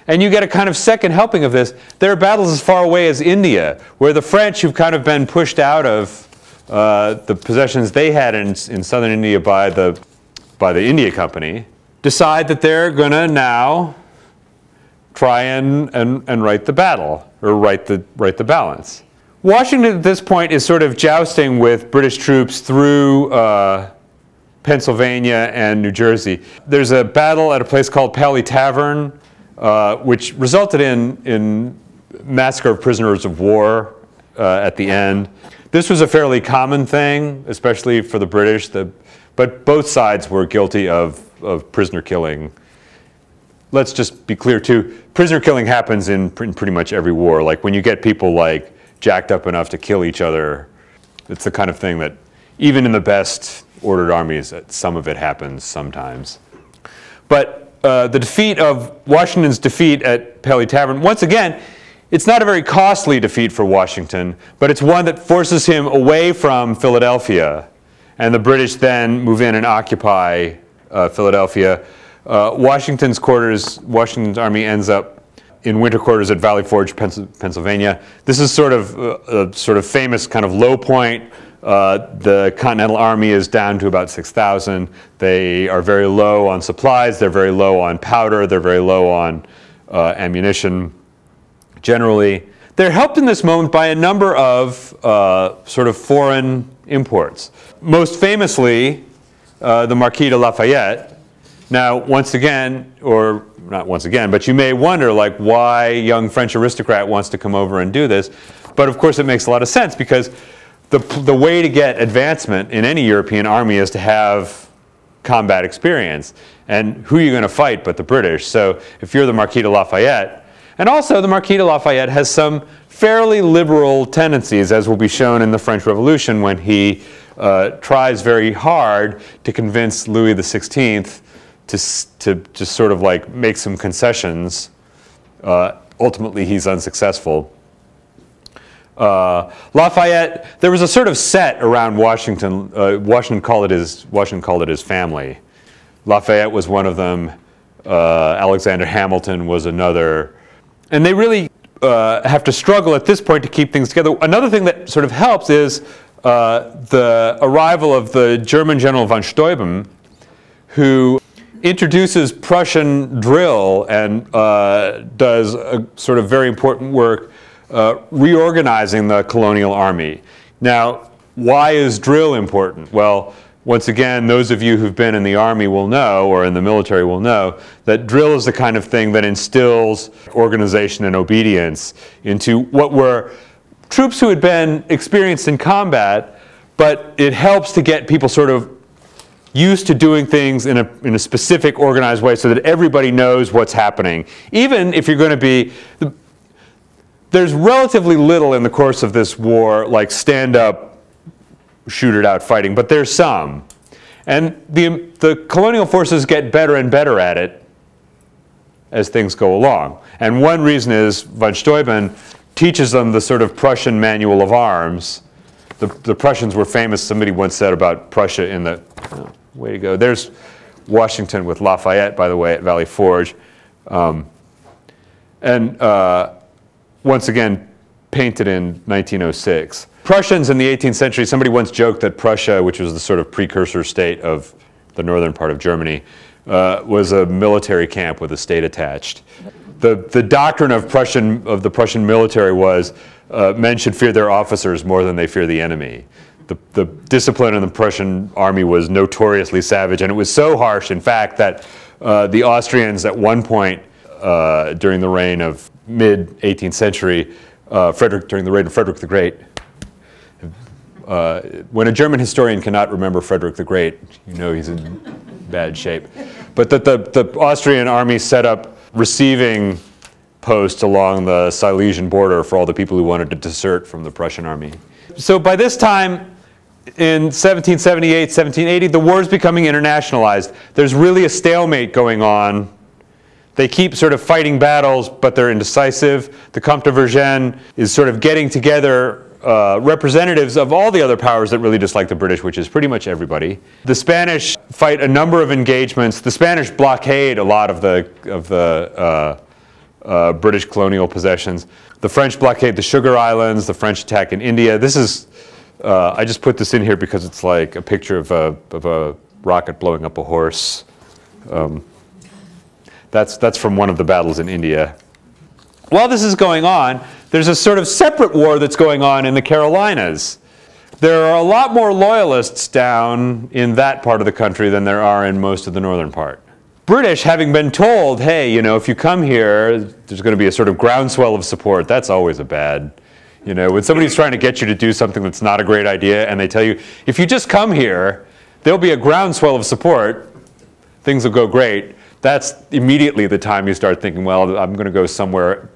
And you get a kind of second helping of this. There are battles as far away as India, where the French, who've kind of been pushed out of the possessions they had in southern India by the India Company, decide that they're going to now try and right the battle, or right the balance. Washington at this point is sort of jousting with British troops through Pennsylvania and New Jersey. There's a battle at a place called Pally Tavern, which resulted in massacre of prisoners of war at the end. This was a fairly common thing, especially for the British, but both sides were guilty of prisoner killing. Let's just be clear too, prisoner killing happens in pretty much every war. Like when you get people like jacked up enough to kill each other, it's the kind of thing that even in the best ordered armies, some of it happens sometimes. But the defeat of, Washington's defeat at Pally Tavern, once again, it's not a very costly defeat for Washington, but it's one that forces him away from Philadelphia, and the British then move in and occupy Philadelphia. Washington's army ends up in winter quarters at Valley Forge, Pennsylvania. This is sort of a sort of famous kind of low point. The Continental Army is down to about 6,000. They are very low on supplies. They're very low on powder. They're very low on ammunition. Generally, they're helped in this moment by a number of sort of foreign imports. Most famously, the Marquis de Lafayette. Now, once again, or not once again, but you may wonder like why a young French aristocrat wants to come over and do this. But of course it makes a lot of sense because the way to get advancement in any European army is to have combat experience. And who are you going to fight but the British? So if you're the Marquis de Lafayette, and also the Marquis de Lafayette has some fairly liberal tendencies, as will be shown in the French Revolution when he tries very hard to convince Louis XVI to just sort of like make some concessions. Ultimately, he's unsuccessful. Lafayette, there was a sort of set around Washington. Washington called it his family. Lafayette was one of them. Alexander Hamilton was another. And they really have to struggle at this point to keep things together. Another thing that sort of helps is the arrival of the German General von Steuben, who introduces Prussian drill and does a sort of very important work reorganizing the colonial army. Now, why is drill important? Well, once again, those of you who've been in the army will know, or in the military will know, that drill is the kind of thing that instills organization and obedience into what were troops who had been experienced in combat, but it helps to get people sort of used to doing things in a specific organized way so that everybody knows what's happening. Even if you're going to be, there's relatively little in the course of this war like stand up, shoot it out fighting, but there's some. And the colonial forces get better and better at it as things go along. And one reason is von Steuben teaches them the sort of Prussian manual of arms. The Prussians were famous, somebody once said about Prussia in the, oh, way to go. There's Washington with Lafayette, by the way, at Valley Forge. Once again, painted in 1906. Prussians in the 18th century, somebody once joked that Prussia, which was the sort of precursor state of the northern part of Germany, was a military camp with a state attached. The doctrine of the Prussian military was men should fear their officers more than they fear the enemy. The discipline in the Prussian army was notoriously savage, and it was so harsh, in fact, that the Austrians at one point during the reign of mid-18th century, during the reign of Frederick the Great, when a German historian cannot remember Frederick the Great, you know he's in bad shape. But that the Austrian army set up receiving posts along the Silesian border for all the people who wanted to desert from the Prussian army. So by this time, in 1778, 1780, the war is becoming internationalized. There's really a stalemate going on. They keep sort of fighting battles, but they're indecisive. The Comte de Vergennes is sort of getting together representatives of all the other powers that really dislike the British, which is pretty much everybody. The Spanish fight a number of engagements. The Spanish blockade a lot of the British colonial possessions. The French blockade the Sugar Islands. The French attack in India. This is, I just put this in here because it's like a picture of a rocket blowing up a horse. That's from one of the battles in India. While this is going on, there's a sort of separate war that's going on in the Carolinas. There are a lot more loyalists down in that part of the country than there are in most of the northern part. British, having been told, hey, you know, if you come here, there's going to be a sort of groundswell of support. That's always a bad, you know, when somebody's trying to get you to do something that's not a great idea and they tell you, if you just come here, there'll be a groundswell of support, things will go great. That's immediately the time you start thinking, well, I'm going to go somewhere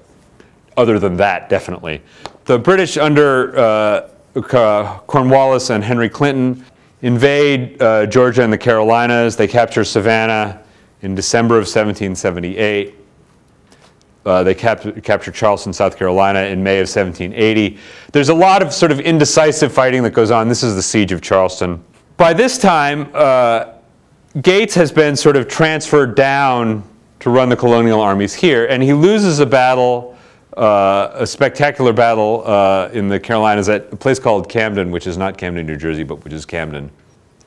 other than that, definitely. The British under Cornwallis and Henry Clinton invade Georgia and the Carolinas. They capture Savannah in December of 1778. They capture Charleston, South Carolina in May of 1780. There's a lot of sort of indecisive fighting that goes on. This is the Siege of Charleston. By this time, Gates has been sort of transferred down to run the colonial armies here, and he loses a battle, a spectacular battle in the Carolinas at a place called Camden, which is not Camden, New Jersey, but which is Camden.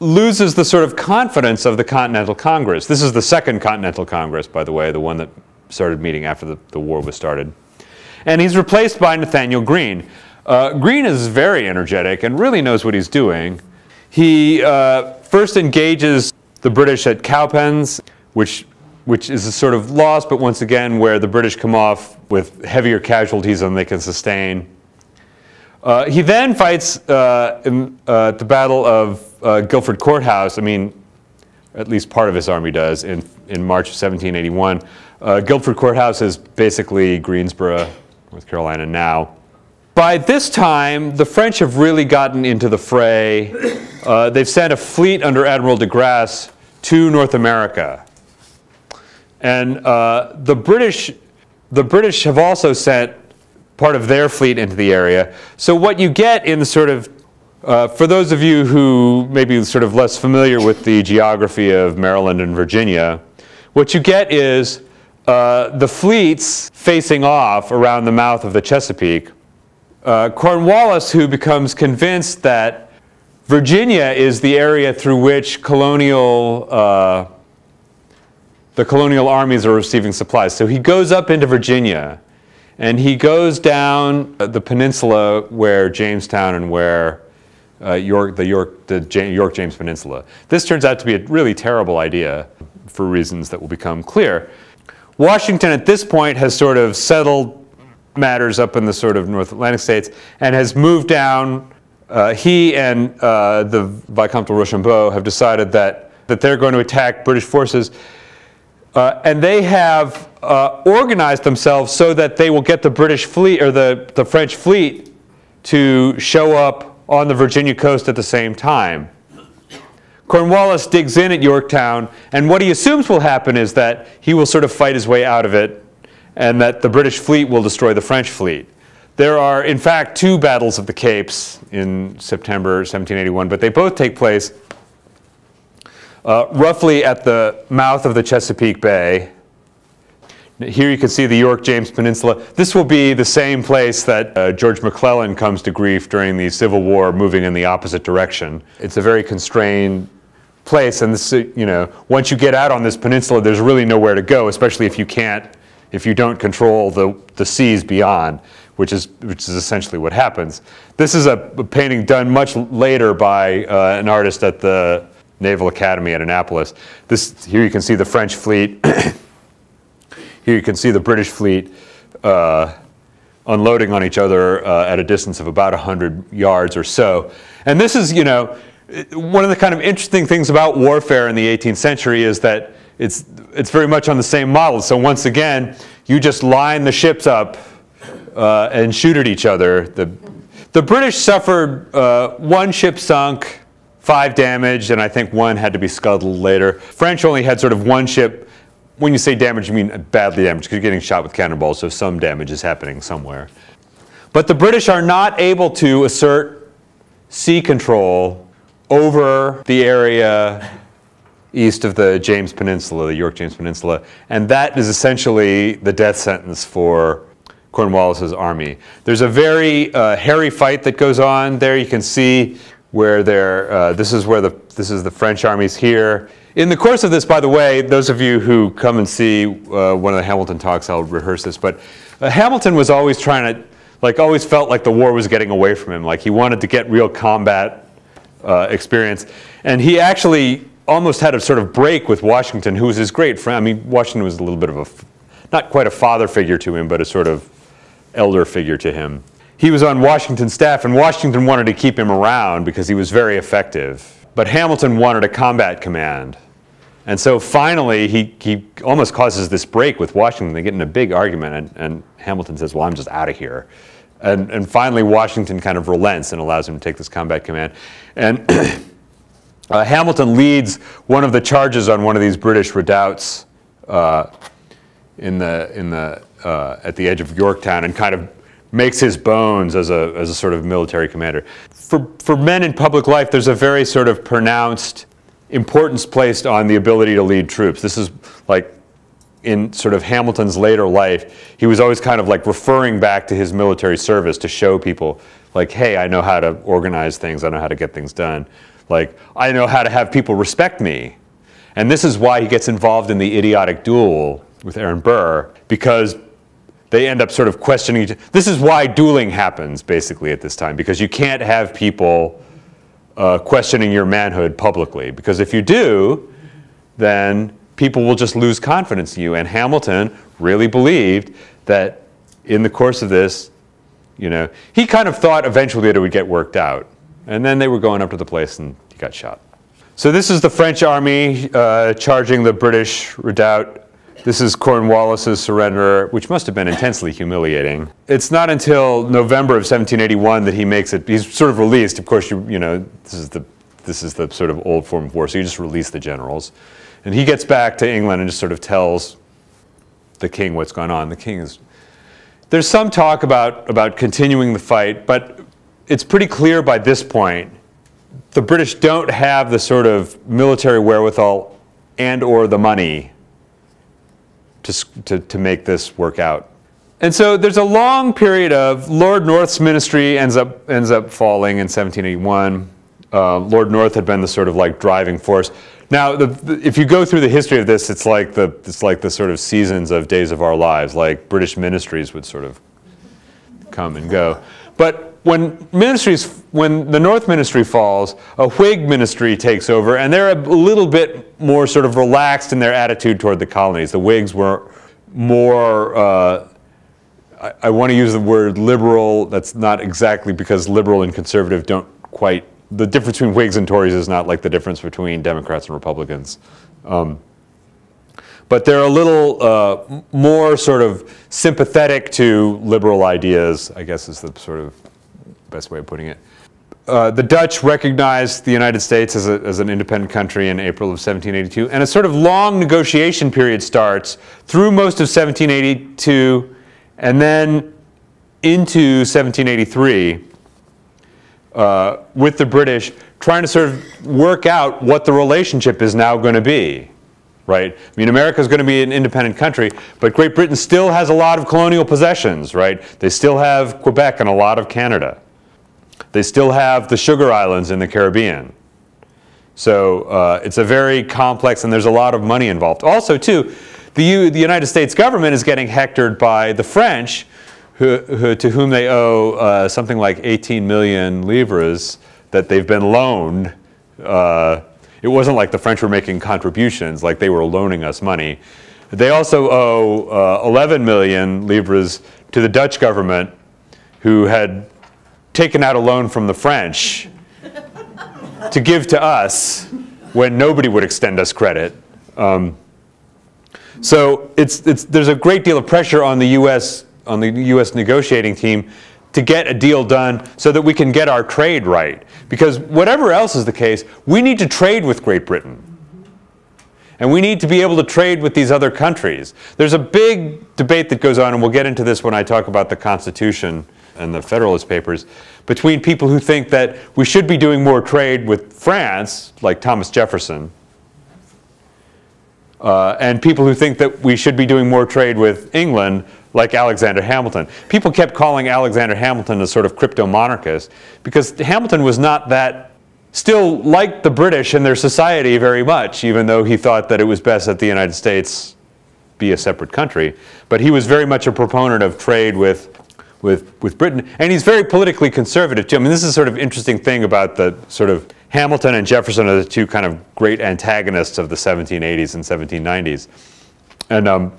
Loses the sort of confidence of the Continental Congress. This is the Second Continental Congress, by the way, the one that started meeting after the war was started. And he's replaced by Nathaniel Greene. Greene is very energetic and really knows what he's doing. He first engages the British at Cowpens, which is a sort of loss, but once again where the British come off with heavier casualties than they can sustain. He then fights at the Battle of Guilford Courthouse, I mean, at least part of his army does, in March of 1781. Guilford Courthouse is basically Greensboro, North Carolina now. By this time, the French have really gotten into the fray. They've sent a fleet under Admiral de Grasse to North America. And the British have also sent part of their fleet into the area. So what you get in the sort of, for those of you who may be sort of less familiar with the geography of Maryland and Virginia, what you get is the fleets facing off around the mouth of the Chesapeake. Cornwallis, who becomes convinced that Virginia is the area through which colonial, the colonial armies are receiving supplies. So he goes up into Virginia, and he goes down the peninsula where Jamestown and where the York-James Peninsula. This turns out to be a really terrible idea for reasons that will become clear. Washington at this point has sort of settled matters up in the sort of North Atlantic states and has moved down. He and the Vicomte de Rochambeau have decided that they're going to attack British forces. And they have organized themselves so that they will get the British fleet or the French fleet to show up on the Virginia coast at the same time. Cornwallis digs in at Yorktown, and what he assumes will happen is that he will sort of fight his way out of it, and that the British fleet will destroy the French fleet. There are, in fact, two battles of the Capes in September 1781, but they both take place roughly at the mouth of the Chesapeake Bay. Here you can see the York-James Peninsula. This will be the same place that George McClellan comes to grief during the Civil War, moving in the opposite direction. It's a very constrained place, and this, you know, once you get out on this peninsula, there's really nowhere to go, especially if you can't, if you don't control the seas beyond, which is essentially what happens. This is a painting done much later by an artist at the Naval Academy at Annapolis. This, here you can see the French fleet. Here you can see the British fleet unloading on each other at a distance of about 100 yards or so. And this is, you know, one of the kind of interesting things about warfare in the 18th century is that it's very much on the same model. So once again, you just line the ships up and shoot at each other. The British suffered one ship sunk, 5 damaged, and I think one had to be scuttled later. French only had sort of one ship. When you say damage, you mean badly damaged, because you're getting shot with cannonballs, so some damage is happening somewhere. But the British are not able to assert sea control over the area east of the James Peninsula, the York-James Peninsula, and that is essentially the death sentence for Cornwallis's army. There's a very hairy fight that goes on there. You can see where they're, this is the French armies here. In the course of this, by the way, those of you who come and see one of the Hamilton talks, I'll rehearse this, but Hamilton was always trying to, like, always felt like the war was getting away from him. Like, he wanted to get real combat experience. And he actually almost had a sort of break with Washington, who was his great friend. I mean, Washington was a little bit of a, not quite a father figure to him, but a sort of elder figure to him. He was on Washington's staff, and Washington wanted to keep him around because he was very effective. But Hamilton wanted a combat command. And so finally, he almost causes this break with Washington. They get in a big argument, and Hamilton says, well, I'm just out of here. And finally, Washington kind of relents and allows him to take this combat command. And Hamilton leads one of the charges on one of these British redoubts at the edge of Yorktown and kind of makes his bones as a sort of military commander. For men in public life, there's a very sort of pronounced importance placed on the ability to lead troops. This is like in sort of Hamilton's later life, he was always kind of like referring back to his military service to show people like, hey, I know how to organize things, I know how to get things done. Like, I know how to have people respect me. And this is why he gets involved in the idiotic duel with Aaron Burr, because they end up sort of questioning. This is why dueling happens, basically, at this time, because you can't have people questioning your manhood publicly. Because if you do, then people will just lose confidence in you. And Hamilton really believed that in the course of this, you know, he kind of thought eventually that it would get worked out. And then they were going up to the place, and he got shot. So this is the French army charging the British redoubt. This is Cornwallis's surrender, which must have been intensely humiliating. It's not until November of 1781 that he makes it. He's sort of released. Of course, you know, this is the sort of old form of war, so you just release the generals. And he gets back to England and just sort of tells the king what's gone on. The king is There's some talk about continuing the fight, but it's pretty clear by this point the British don't have the sort of military wherewithal and or the money to make this work out. And so there's a long period of Lord North's ministry ends up falling in 1781. Lord North had been the sort of like driving force. Now, if you go through the history of this, it's like the sort of seasons of Days of Our Lives. Like British ministries would sort of come and go. But when the North ministry falls, a Whig ministry takes over, and they're a little bit more sort of relaxed in their attitude toward the colonies. The Whigs were more, I want to use the word liberal. That's not exactly, because liberal and conservative don't quite, the difference between Whigs and Tories is not like the difference between Democrats and Republicans. But they're a little more sort of sympathetic to liberal ideas, I guess is the sort of best way of putting it. The Dutch recognized the United States as an independent country in April of 1782, and a sort of long negotiation period starts through most of 1782 and then into 1783 with the British trying to sort of work out what the relationship is now going to be. Right? I mean, America is going to be an independent country, but Great Britain still has a lot of colonial possessions, right? They still have Quebec and a lot of Canada. They still have the Sugar Islands in the Caribbean. So it's a very complex, and there's a lot of money involved. Also, too, the United States government is getting hectored by the French, to whom they owe something like 18 million livres that they've been loaned. It wasn't like the French were making contributions, like they were loaning us money. They also owe 11 million livres to the Dutch government, who had taken out a loan from the French to give to us when nobody would extend us credit. So there's a great deal of pressure on the U.S. negotiating team to get a deal done so that we can get our trade right. Because whatever else is the case, we need to trade with Great Britain. And we need to be able to trade with these other countries. There's a big debate that goes on, and we'll get into this when I talk about the Constitution and the Federalist Papers, between people who think that we should be doing more trade with France, like Thomas Jefferson, and people who think that we should be doing more trade with England, like Alexander Hamilton. People kept calling Alexander Hamilton a sort of crypto-monarchist because Hamilton was not that, still liked the British and their society very much, even though he thought that it was best that the United States be a separate country. But he was very much a proponent of trade with Britain. And he's very politically conservative, too. I mean, this is sort of interesting thing about the sort of Hamilton and Jefferson are the two kind of great antagonists of the 1780s and 1790s. And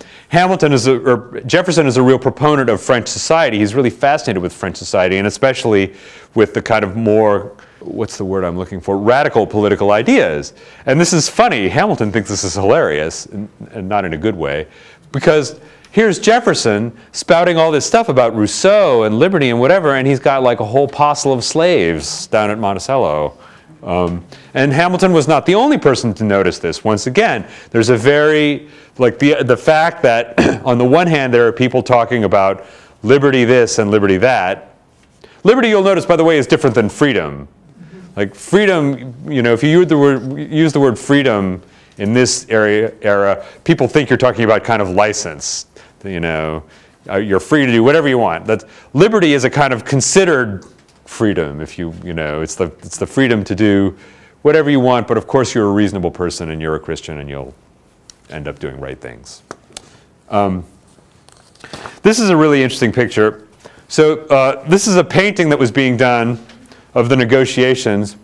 Jefferson is a real proponent of French society. He's really fascinated with French society, and especially with the kind of more, what's the word I'm looking for, radical political ideas. And this is funny. Hamilton thinks this is hilarious, and not in a good way, because here's Jefferson spouting all this stuff about Rousseau and liberty and whatever, and he's got like a whole postle of slaves down at Monticello. And Hamilton was not the only person to notice this. Once again, there's a very, like the fact that on the one hand there are people talking about liberty this and liberty that. Liberty, you'll notice, by the way, is different than freedom. Like freedom, you know, if you use the word freedom in this era, people think you're talking about kind of license. You know, you're free to do whatever you want. That's, liberty is a kind of considered freedom, if you know, it's the freedom to do whatever you want, but of course you're a reasonable person and you're a Christian and you'll end up doing right things. This is a really interesting picture. So this is a painting that was being done of the negotiations,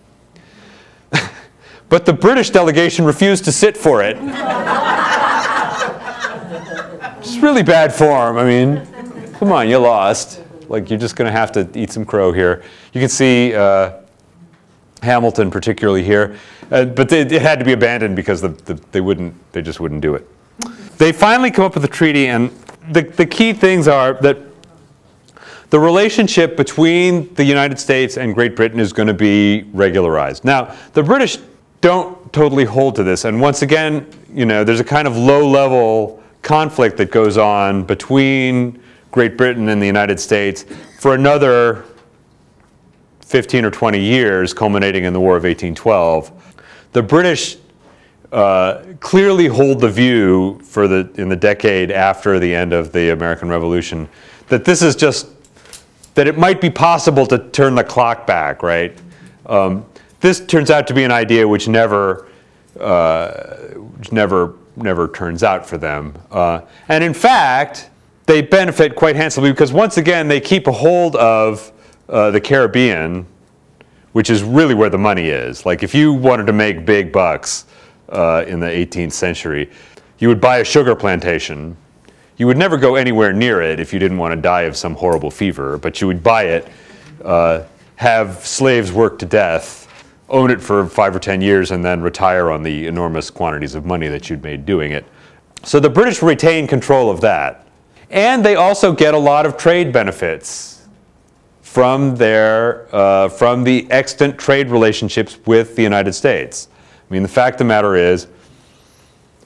but the British delegation refused to sit for it. It's really bad form. I mean, come on, you lost. Like, you're just going to have to eat some crow here. You can see Hamilton particularly here. But it had to be abandoned because they just wouldn't do it. They finally come up with a treaty, and the key things are that the relationship between the United States and Great Britain is going to be regularized. Now, the British don't totally hold to this. And once again, you know, there's a kind of low-level conflict that goes on between Great Britain and the United States for another 15 or 20 years, culminating in the War of 1812. The British clearly hold the view for in the decade after the end of the American Revolution that this is just, that it might be possible to turn the clock back, right? This turns out to be an idea which never turns out for them. And in fact, they benefit quite handsomely because once again, they keep a hold of the Caribbean, which is really where the money is. Like if you wanted to make big bucks in the 18th century, you would buy a sugar plantation. You would never go anywhere near it if you didn't want to die of some horrible fever, but you would buy it, have slaves work to death, own it for 5 or 10 years, and then retire on the enormous quantities of money that you'd made doing it. So the British retain control of that. And they also get a lot of trade benefits from their, from the extant trade relationships with the United States. I mean, the fact of the matter is,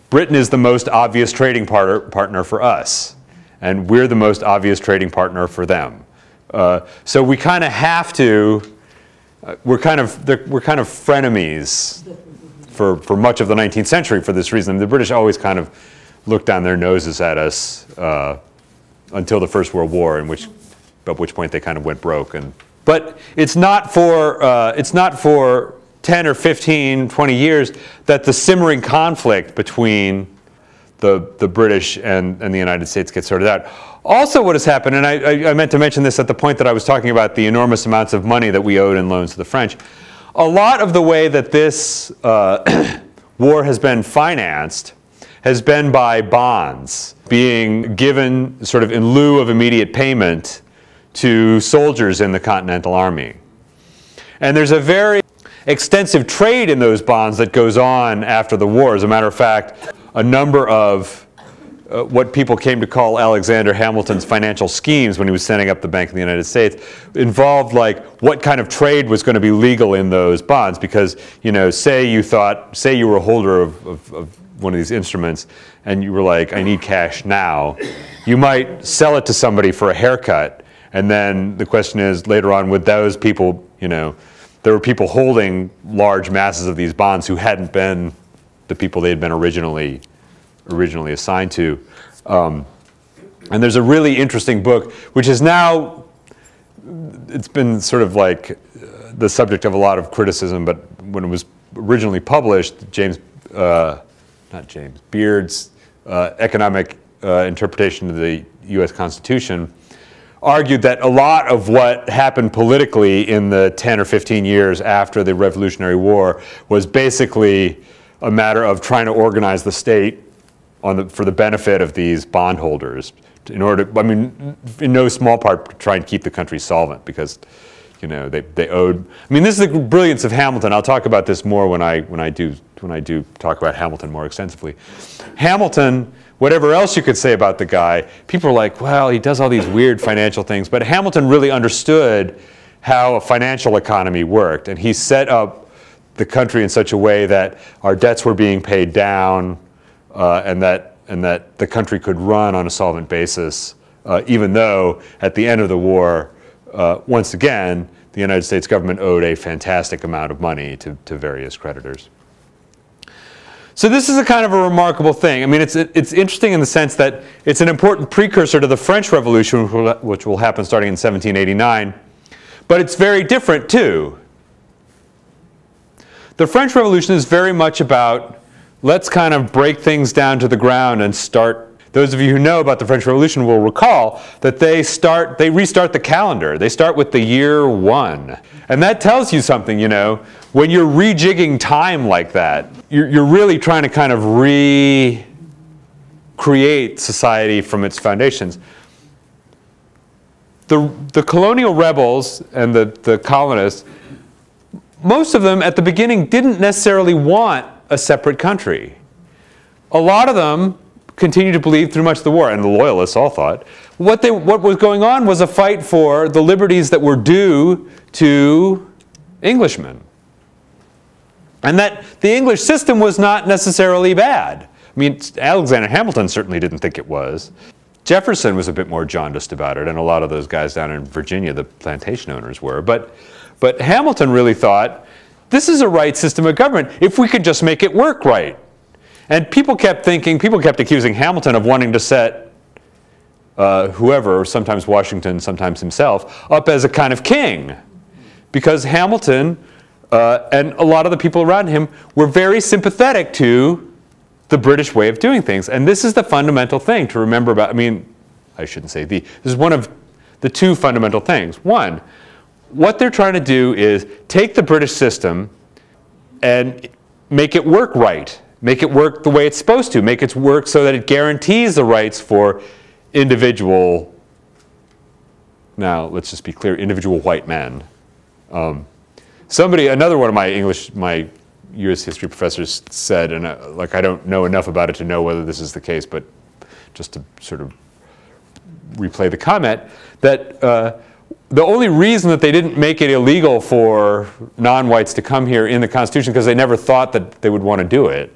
Britain is the most obvious trading partner for us, and we're the most obvious trading partner for them. So we kind of have to, we're kind of frenemies for much of the 19th century for this reason. The British always kind of looked down their noses at us until the First World War, at which point they kind of went broke. But it's not for 10 or 15, 20 years that the simmering conflict between the British and the United States gets sorted out. Also what has happened, and I meant to mention this at the point that I was talking about the enormous amounts of money that we owed in loans to the French, a lot of the way that this war has been financed has been by bonds being given sort of in lieu of immediate payment to soldiers in the Continental Army. And there's a very extensive trade in those bonds that goes on after the war. As a matter of fact, a number of what people came to call Alexander Hamilton's financial schemes when he was setting up the Bank of the United States involved like what kind of trade was going to be legal in those bonds, because, you know, say you were a holder of one of these instruments and you were like, I need cash now, you might sell it to somebody for a haircut, and then the question is later on, would those people, you know, there were people holding large masses of these bonds who hadn't been the people they had been originally assigned to. And there's a really interesting book, which is now, it's been sort of like the subject of a lot of criticism, but when it was originally published, Beard's economic interpretation of the US Constitution argued that a lot of what happened politically in the 10 or 15 years after the Revolutionary War was basically a matter of trying to organize the state for the benefit of these bondholders in order to, I mean, in no small part, to try and keep the country solvent because, you know, they owed, I mean, this is the brilliance of Hamilton. I'll talk about this more when I do talk about Hamilton more extensively. Hamilton, whatever else you could say about the guy, people are like, well, he does all these weird financial things, but Hamilton really understood how a financial economy worked, and he set up the country in such a way that our debts were being paid down and that the country could run on a solvent basis, even though at the end of the war, once again, the United States government owed a fantastic amount of money to various creditors. So this is a kind of a remarkable thing. I mean, it's interesting in the sense that it's an important precursor to the French Revolution, which will happen starting in 1789, but it's very different too. The French Revolution is very much about, let's kind of break things down to the ground and start. Those of you who know about the French Revolution will recall that they restart the calendar. They start with the year 1. And that tells you something, you know. When you're rejigging time like that, you're really trying to kind of recreate society from its foundations. The colonial rebels and the colonists, most of them at the beginning didn't necessarily want a separate country. A lot of them continued to believe through much of the war, and the Loyalists all thought, what was going on was a fight for the liberties that were due to Englishmen. And that the English system was not necessarily bad. I mean, Alexander Hamilton certainly didn't think it was. Jefferson was a bit more jaundiced about it, and a lot of those guys down in Virginia, the plantation owners, were. But Hamilton really thought, this is a right system of government if we could just make it work right. And people kept thinking, people kept accusing Hamilton of wanting to set whoever, sometimes Washington, sometimes himself, up as a kind of king. Because Hamilton and a lot of the people around him were very sympathetic to the British way of doing things. And this is the fundamental thing to remember about, I mean, I shouldn't say the, this is one of the two fundamental things. One, what they're trying to do is take the British system and make it work right. Make it work the way it's supposed to. Make it work so that it guarantees the rights for individual, now let's just be clear, individual white men. Somebody, another one of my English, my U.S. history professors said, and like I don't know enough about it to know whether this is the case, but just to sort of replay the comment, that the only reason that they didn't make it illegal for non-whites to come here in the Constitution because they never thought that they would want to do it,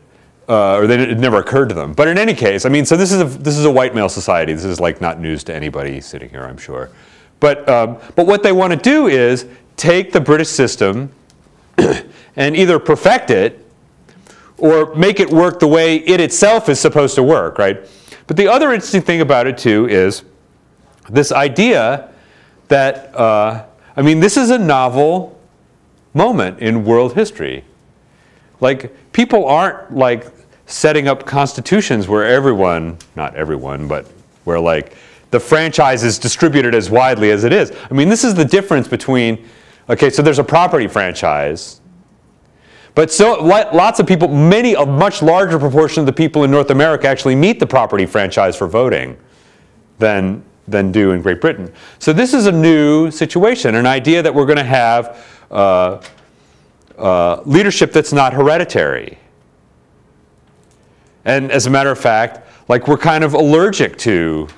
or they it never occurred to them. But in any case, I mean, so this is a white male society. This is like not news to anybody sitting here, I'm sure. But what they want to do is take the British system and either perfect it or make it work the way it itself is supposed to work, right? But the other interesting thing about it too is this idea that, I mean, this is a novel moment in world history. Like, people aren't, like, setting up constitutions where everyone, not everyone, but where, like, the franchise is distributed as widely as it is. I mean, this is the difference between, okay, so there's a property franchise, but so lots of people, many, a much larger proportion of the people in North America actually meet the property franchise for voting than do in Great Britain. So this is a new situation, an idea that we're going to have leadership that's not hereditary. And as a matter of fact, like we're kind of allergic to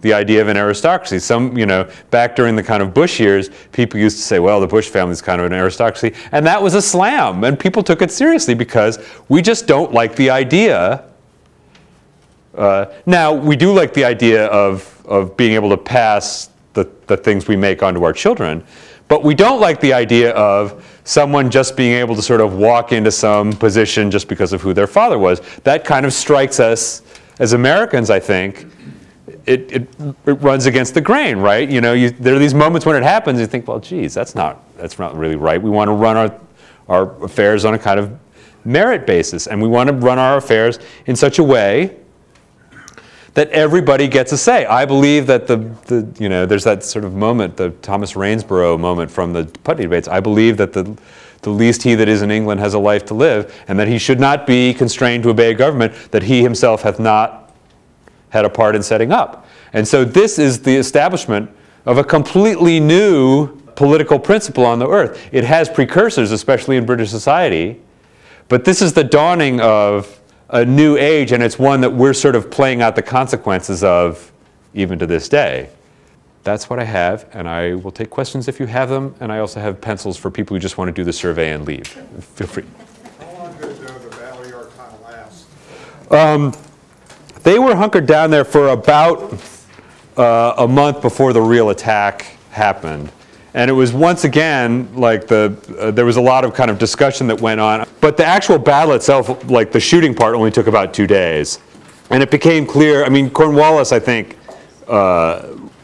the idea of an aristocracy. Some, you know, back during the kind of Bush years, people used to say, well, the Bush family's kind of an aristocracy. And that was a slam, and people took it seriously because we just don't like the idea. Now, we do like the idea of being able to pass the things we make onto our children, but we don't like the idea of someone just being able to sort of walk into some position just because of who their father was. That kind of strikes us as Americans, I think. It runs against the grain, right? You know, there are these moments when it happens, and you think, well, geez, that's not really right. We want to run our affairs on a kind of merit basis, and we want to run our affairs in such a way that everybody gets a say. I believe that you know, there's that sort of moment, the Thomas Rainsborough moment from the Putney debates. I believe that the least he that is in England has a life to live, and that he should not be constrained to obey a government that he himself hath not had a part in setting up. And so this is the establishment of a completely new political principle on the earth. It has precursors, especially in British society, but this is the dawning of a new age, and it's one that we're sort of playing out the consequences of even to this day. That's what I have, and I will take questions if you have them, and I also have pencils for people who just want to do the survey and leave. Feel free. How long did the Valley Archive last? They were hunkered down there for about a month before the real attack happened. And it was once again, like there was a lot of kind of discussion that went on. But the actual battle itself, like the shooting part, only took about 2 days. And it became clear, I mean, Cornwallis, I think,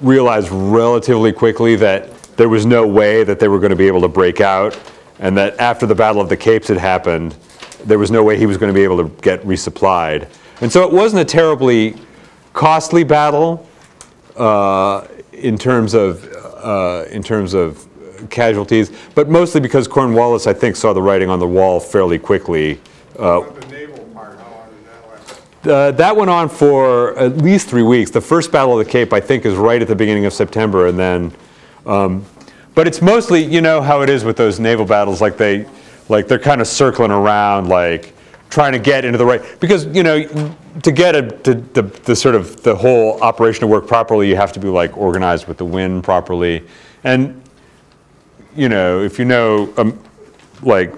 realized relatively quickly that there was no way that they were going to be able to break out. And that after the Battle of the Capes had happened, there was no way he was going to be able to get resupplied. And so it wasn't a terribly costly battle in terms of casualties, but mostly because Cornwallis, I think, saw the writing on the wall fairly quickly. The naval part, how long did that last? That went on for at least 3 weeks. The first Battle of the Cape, I think, is right at the beginning of September, and then, but it's mostly, you know how it is with those naval battles, like they're kind of circling around, like trying to get into the right, because, you know, to get the sort of the whole operation to work properly, you have to be like organized with the wind properly. And, you know, if you know, like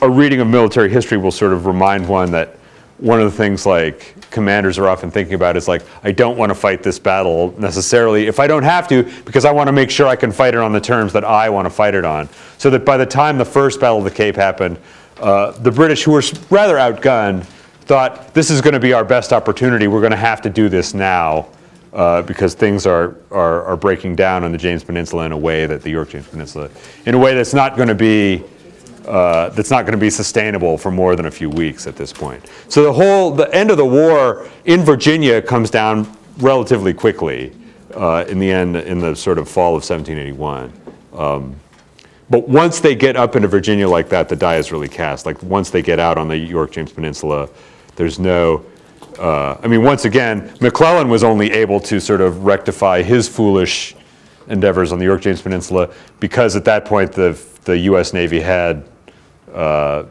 a reading of military history will sort of remind one that one of the things like commanders are often thinking about is like, I don't want to fight this battle necessarily if I don't have to, because I want to make sure I can fight it on the terms that I want to fight it on. So that by the time the first Battle of the Cape happened, the British, who were rather outgunned, thought this is going to be our best opportunity. We're going to have to do this now because things are breaking down on the James Peninsula in a way that the York James Peninsula, in a way that's not going to be sustainable for more than a few weeks at this point. So the end of the war in Virginia comes down relatively quickly in the end, in the sort of fall of 1781. But once they get up into Virginia like that, the die is really cast. Like once they get out on the York James Peninsula, there's no, I mean, once again, McClellan was only able to sort of rectify his foolish endeavors on the York James Peninsula because at that point the US Navy had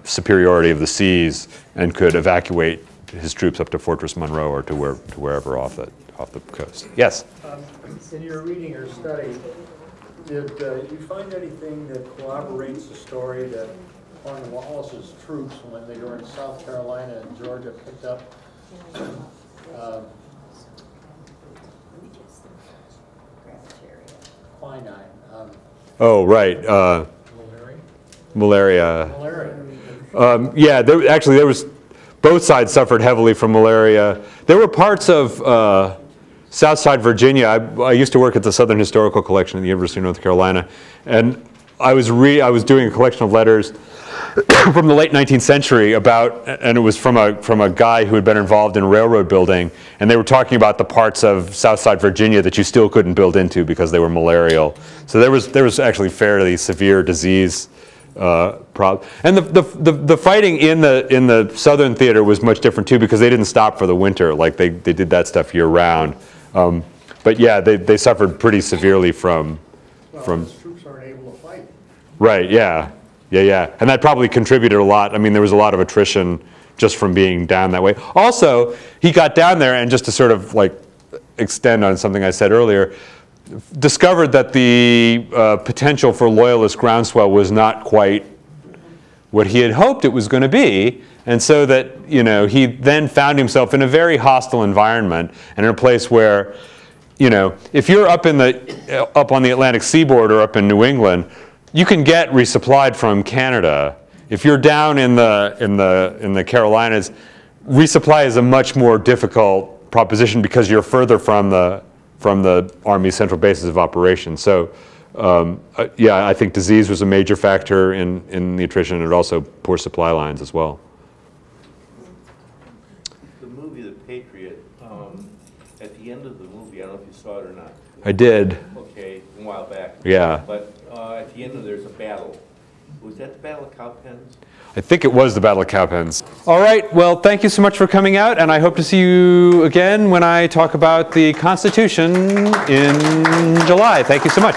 superiority of the seas and could evacuate his troops up to Fortress Monroe or to wherever off the coast. Yes? In your reading or study, did you find anything that corroborates the story that Cornwallis's troops, when they were in South Carolina and Georgia, picked up quinine? Oh, right. Malaria. Yeah, both sides suffered heavily from malaria. There were parts of Southside Virginia. I used to work at the Southern Historical Collection at the University of North Carolina, and I was doing a collection of letters from the late 19th century about, and it was from a guy who had been involved in railroad building, and they were talking about the parts of Southside Virginia that you still couldn't build into because they were malarial. So there was actually fairly severe disease problem. And the fighting in the Southern theater was much different too, because they didn't stop for the winter. Like they did that stuff year round. But yeah, they suffered pretty severely from those troops aren't able to fight. Right. Yeah. Yeah, yeah, and that probably contributed a lot. I mean, there was a lot of attrition just from being down that way. Also, he got down there, and just to sort of like extend on something I said earlier, discovered that the potential for loyalist groundswell was not quite what he had hoped it was going to be, and so that, you know, he then found himself in a very hostile environment and in a place where, you know, if you're up on the Atlantic seaboard or up in New England, you can get resupplied from Canada. If you're down in the Carolinas, resupply is a much more difficult proposition because you're further from the Army's central bases of operations. So, yeah, I think disease was a major factor in the attrition, and also poor supply lines as well. The movie The Patriot. At the end of the movie, I don't know if you saw it or not. I did. Okay, a while back. Yeah. But at the end of there's a battle. Was that the Battle of Cowpens? I think it was the Battle of Cowpens. All right, well, thank you so much for coming out, and I hope to see you again when I talk about the Constitution in July. Thank you so much.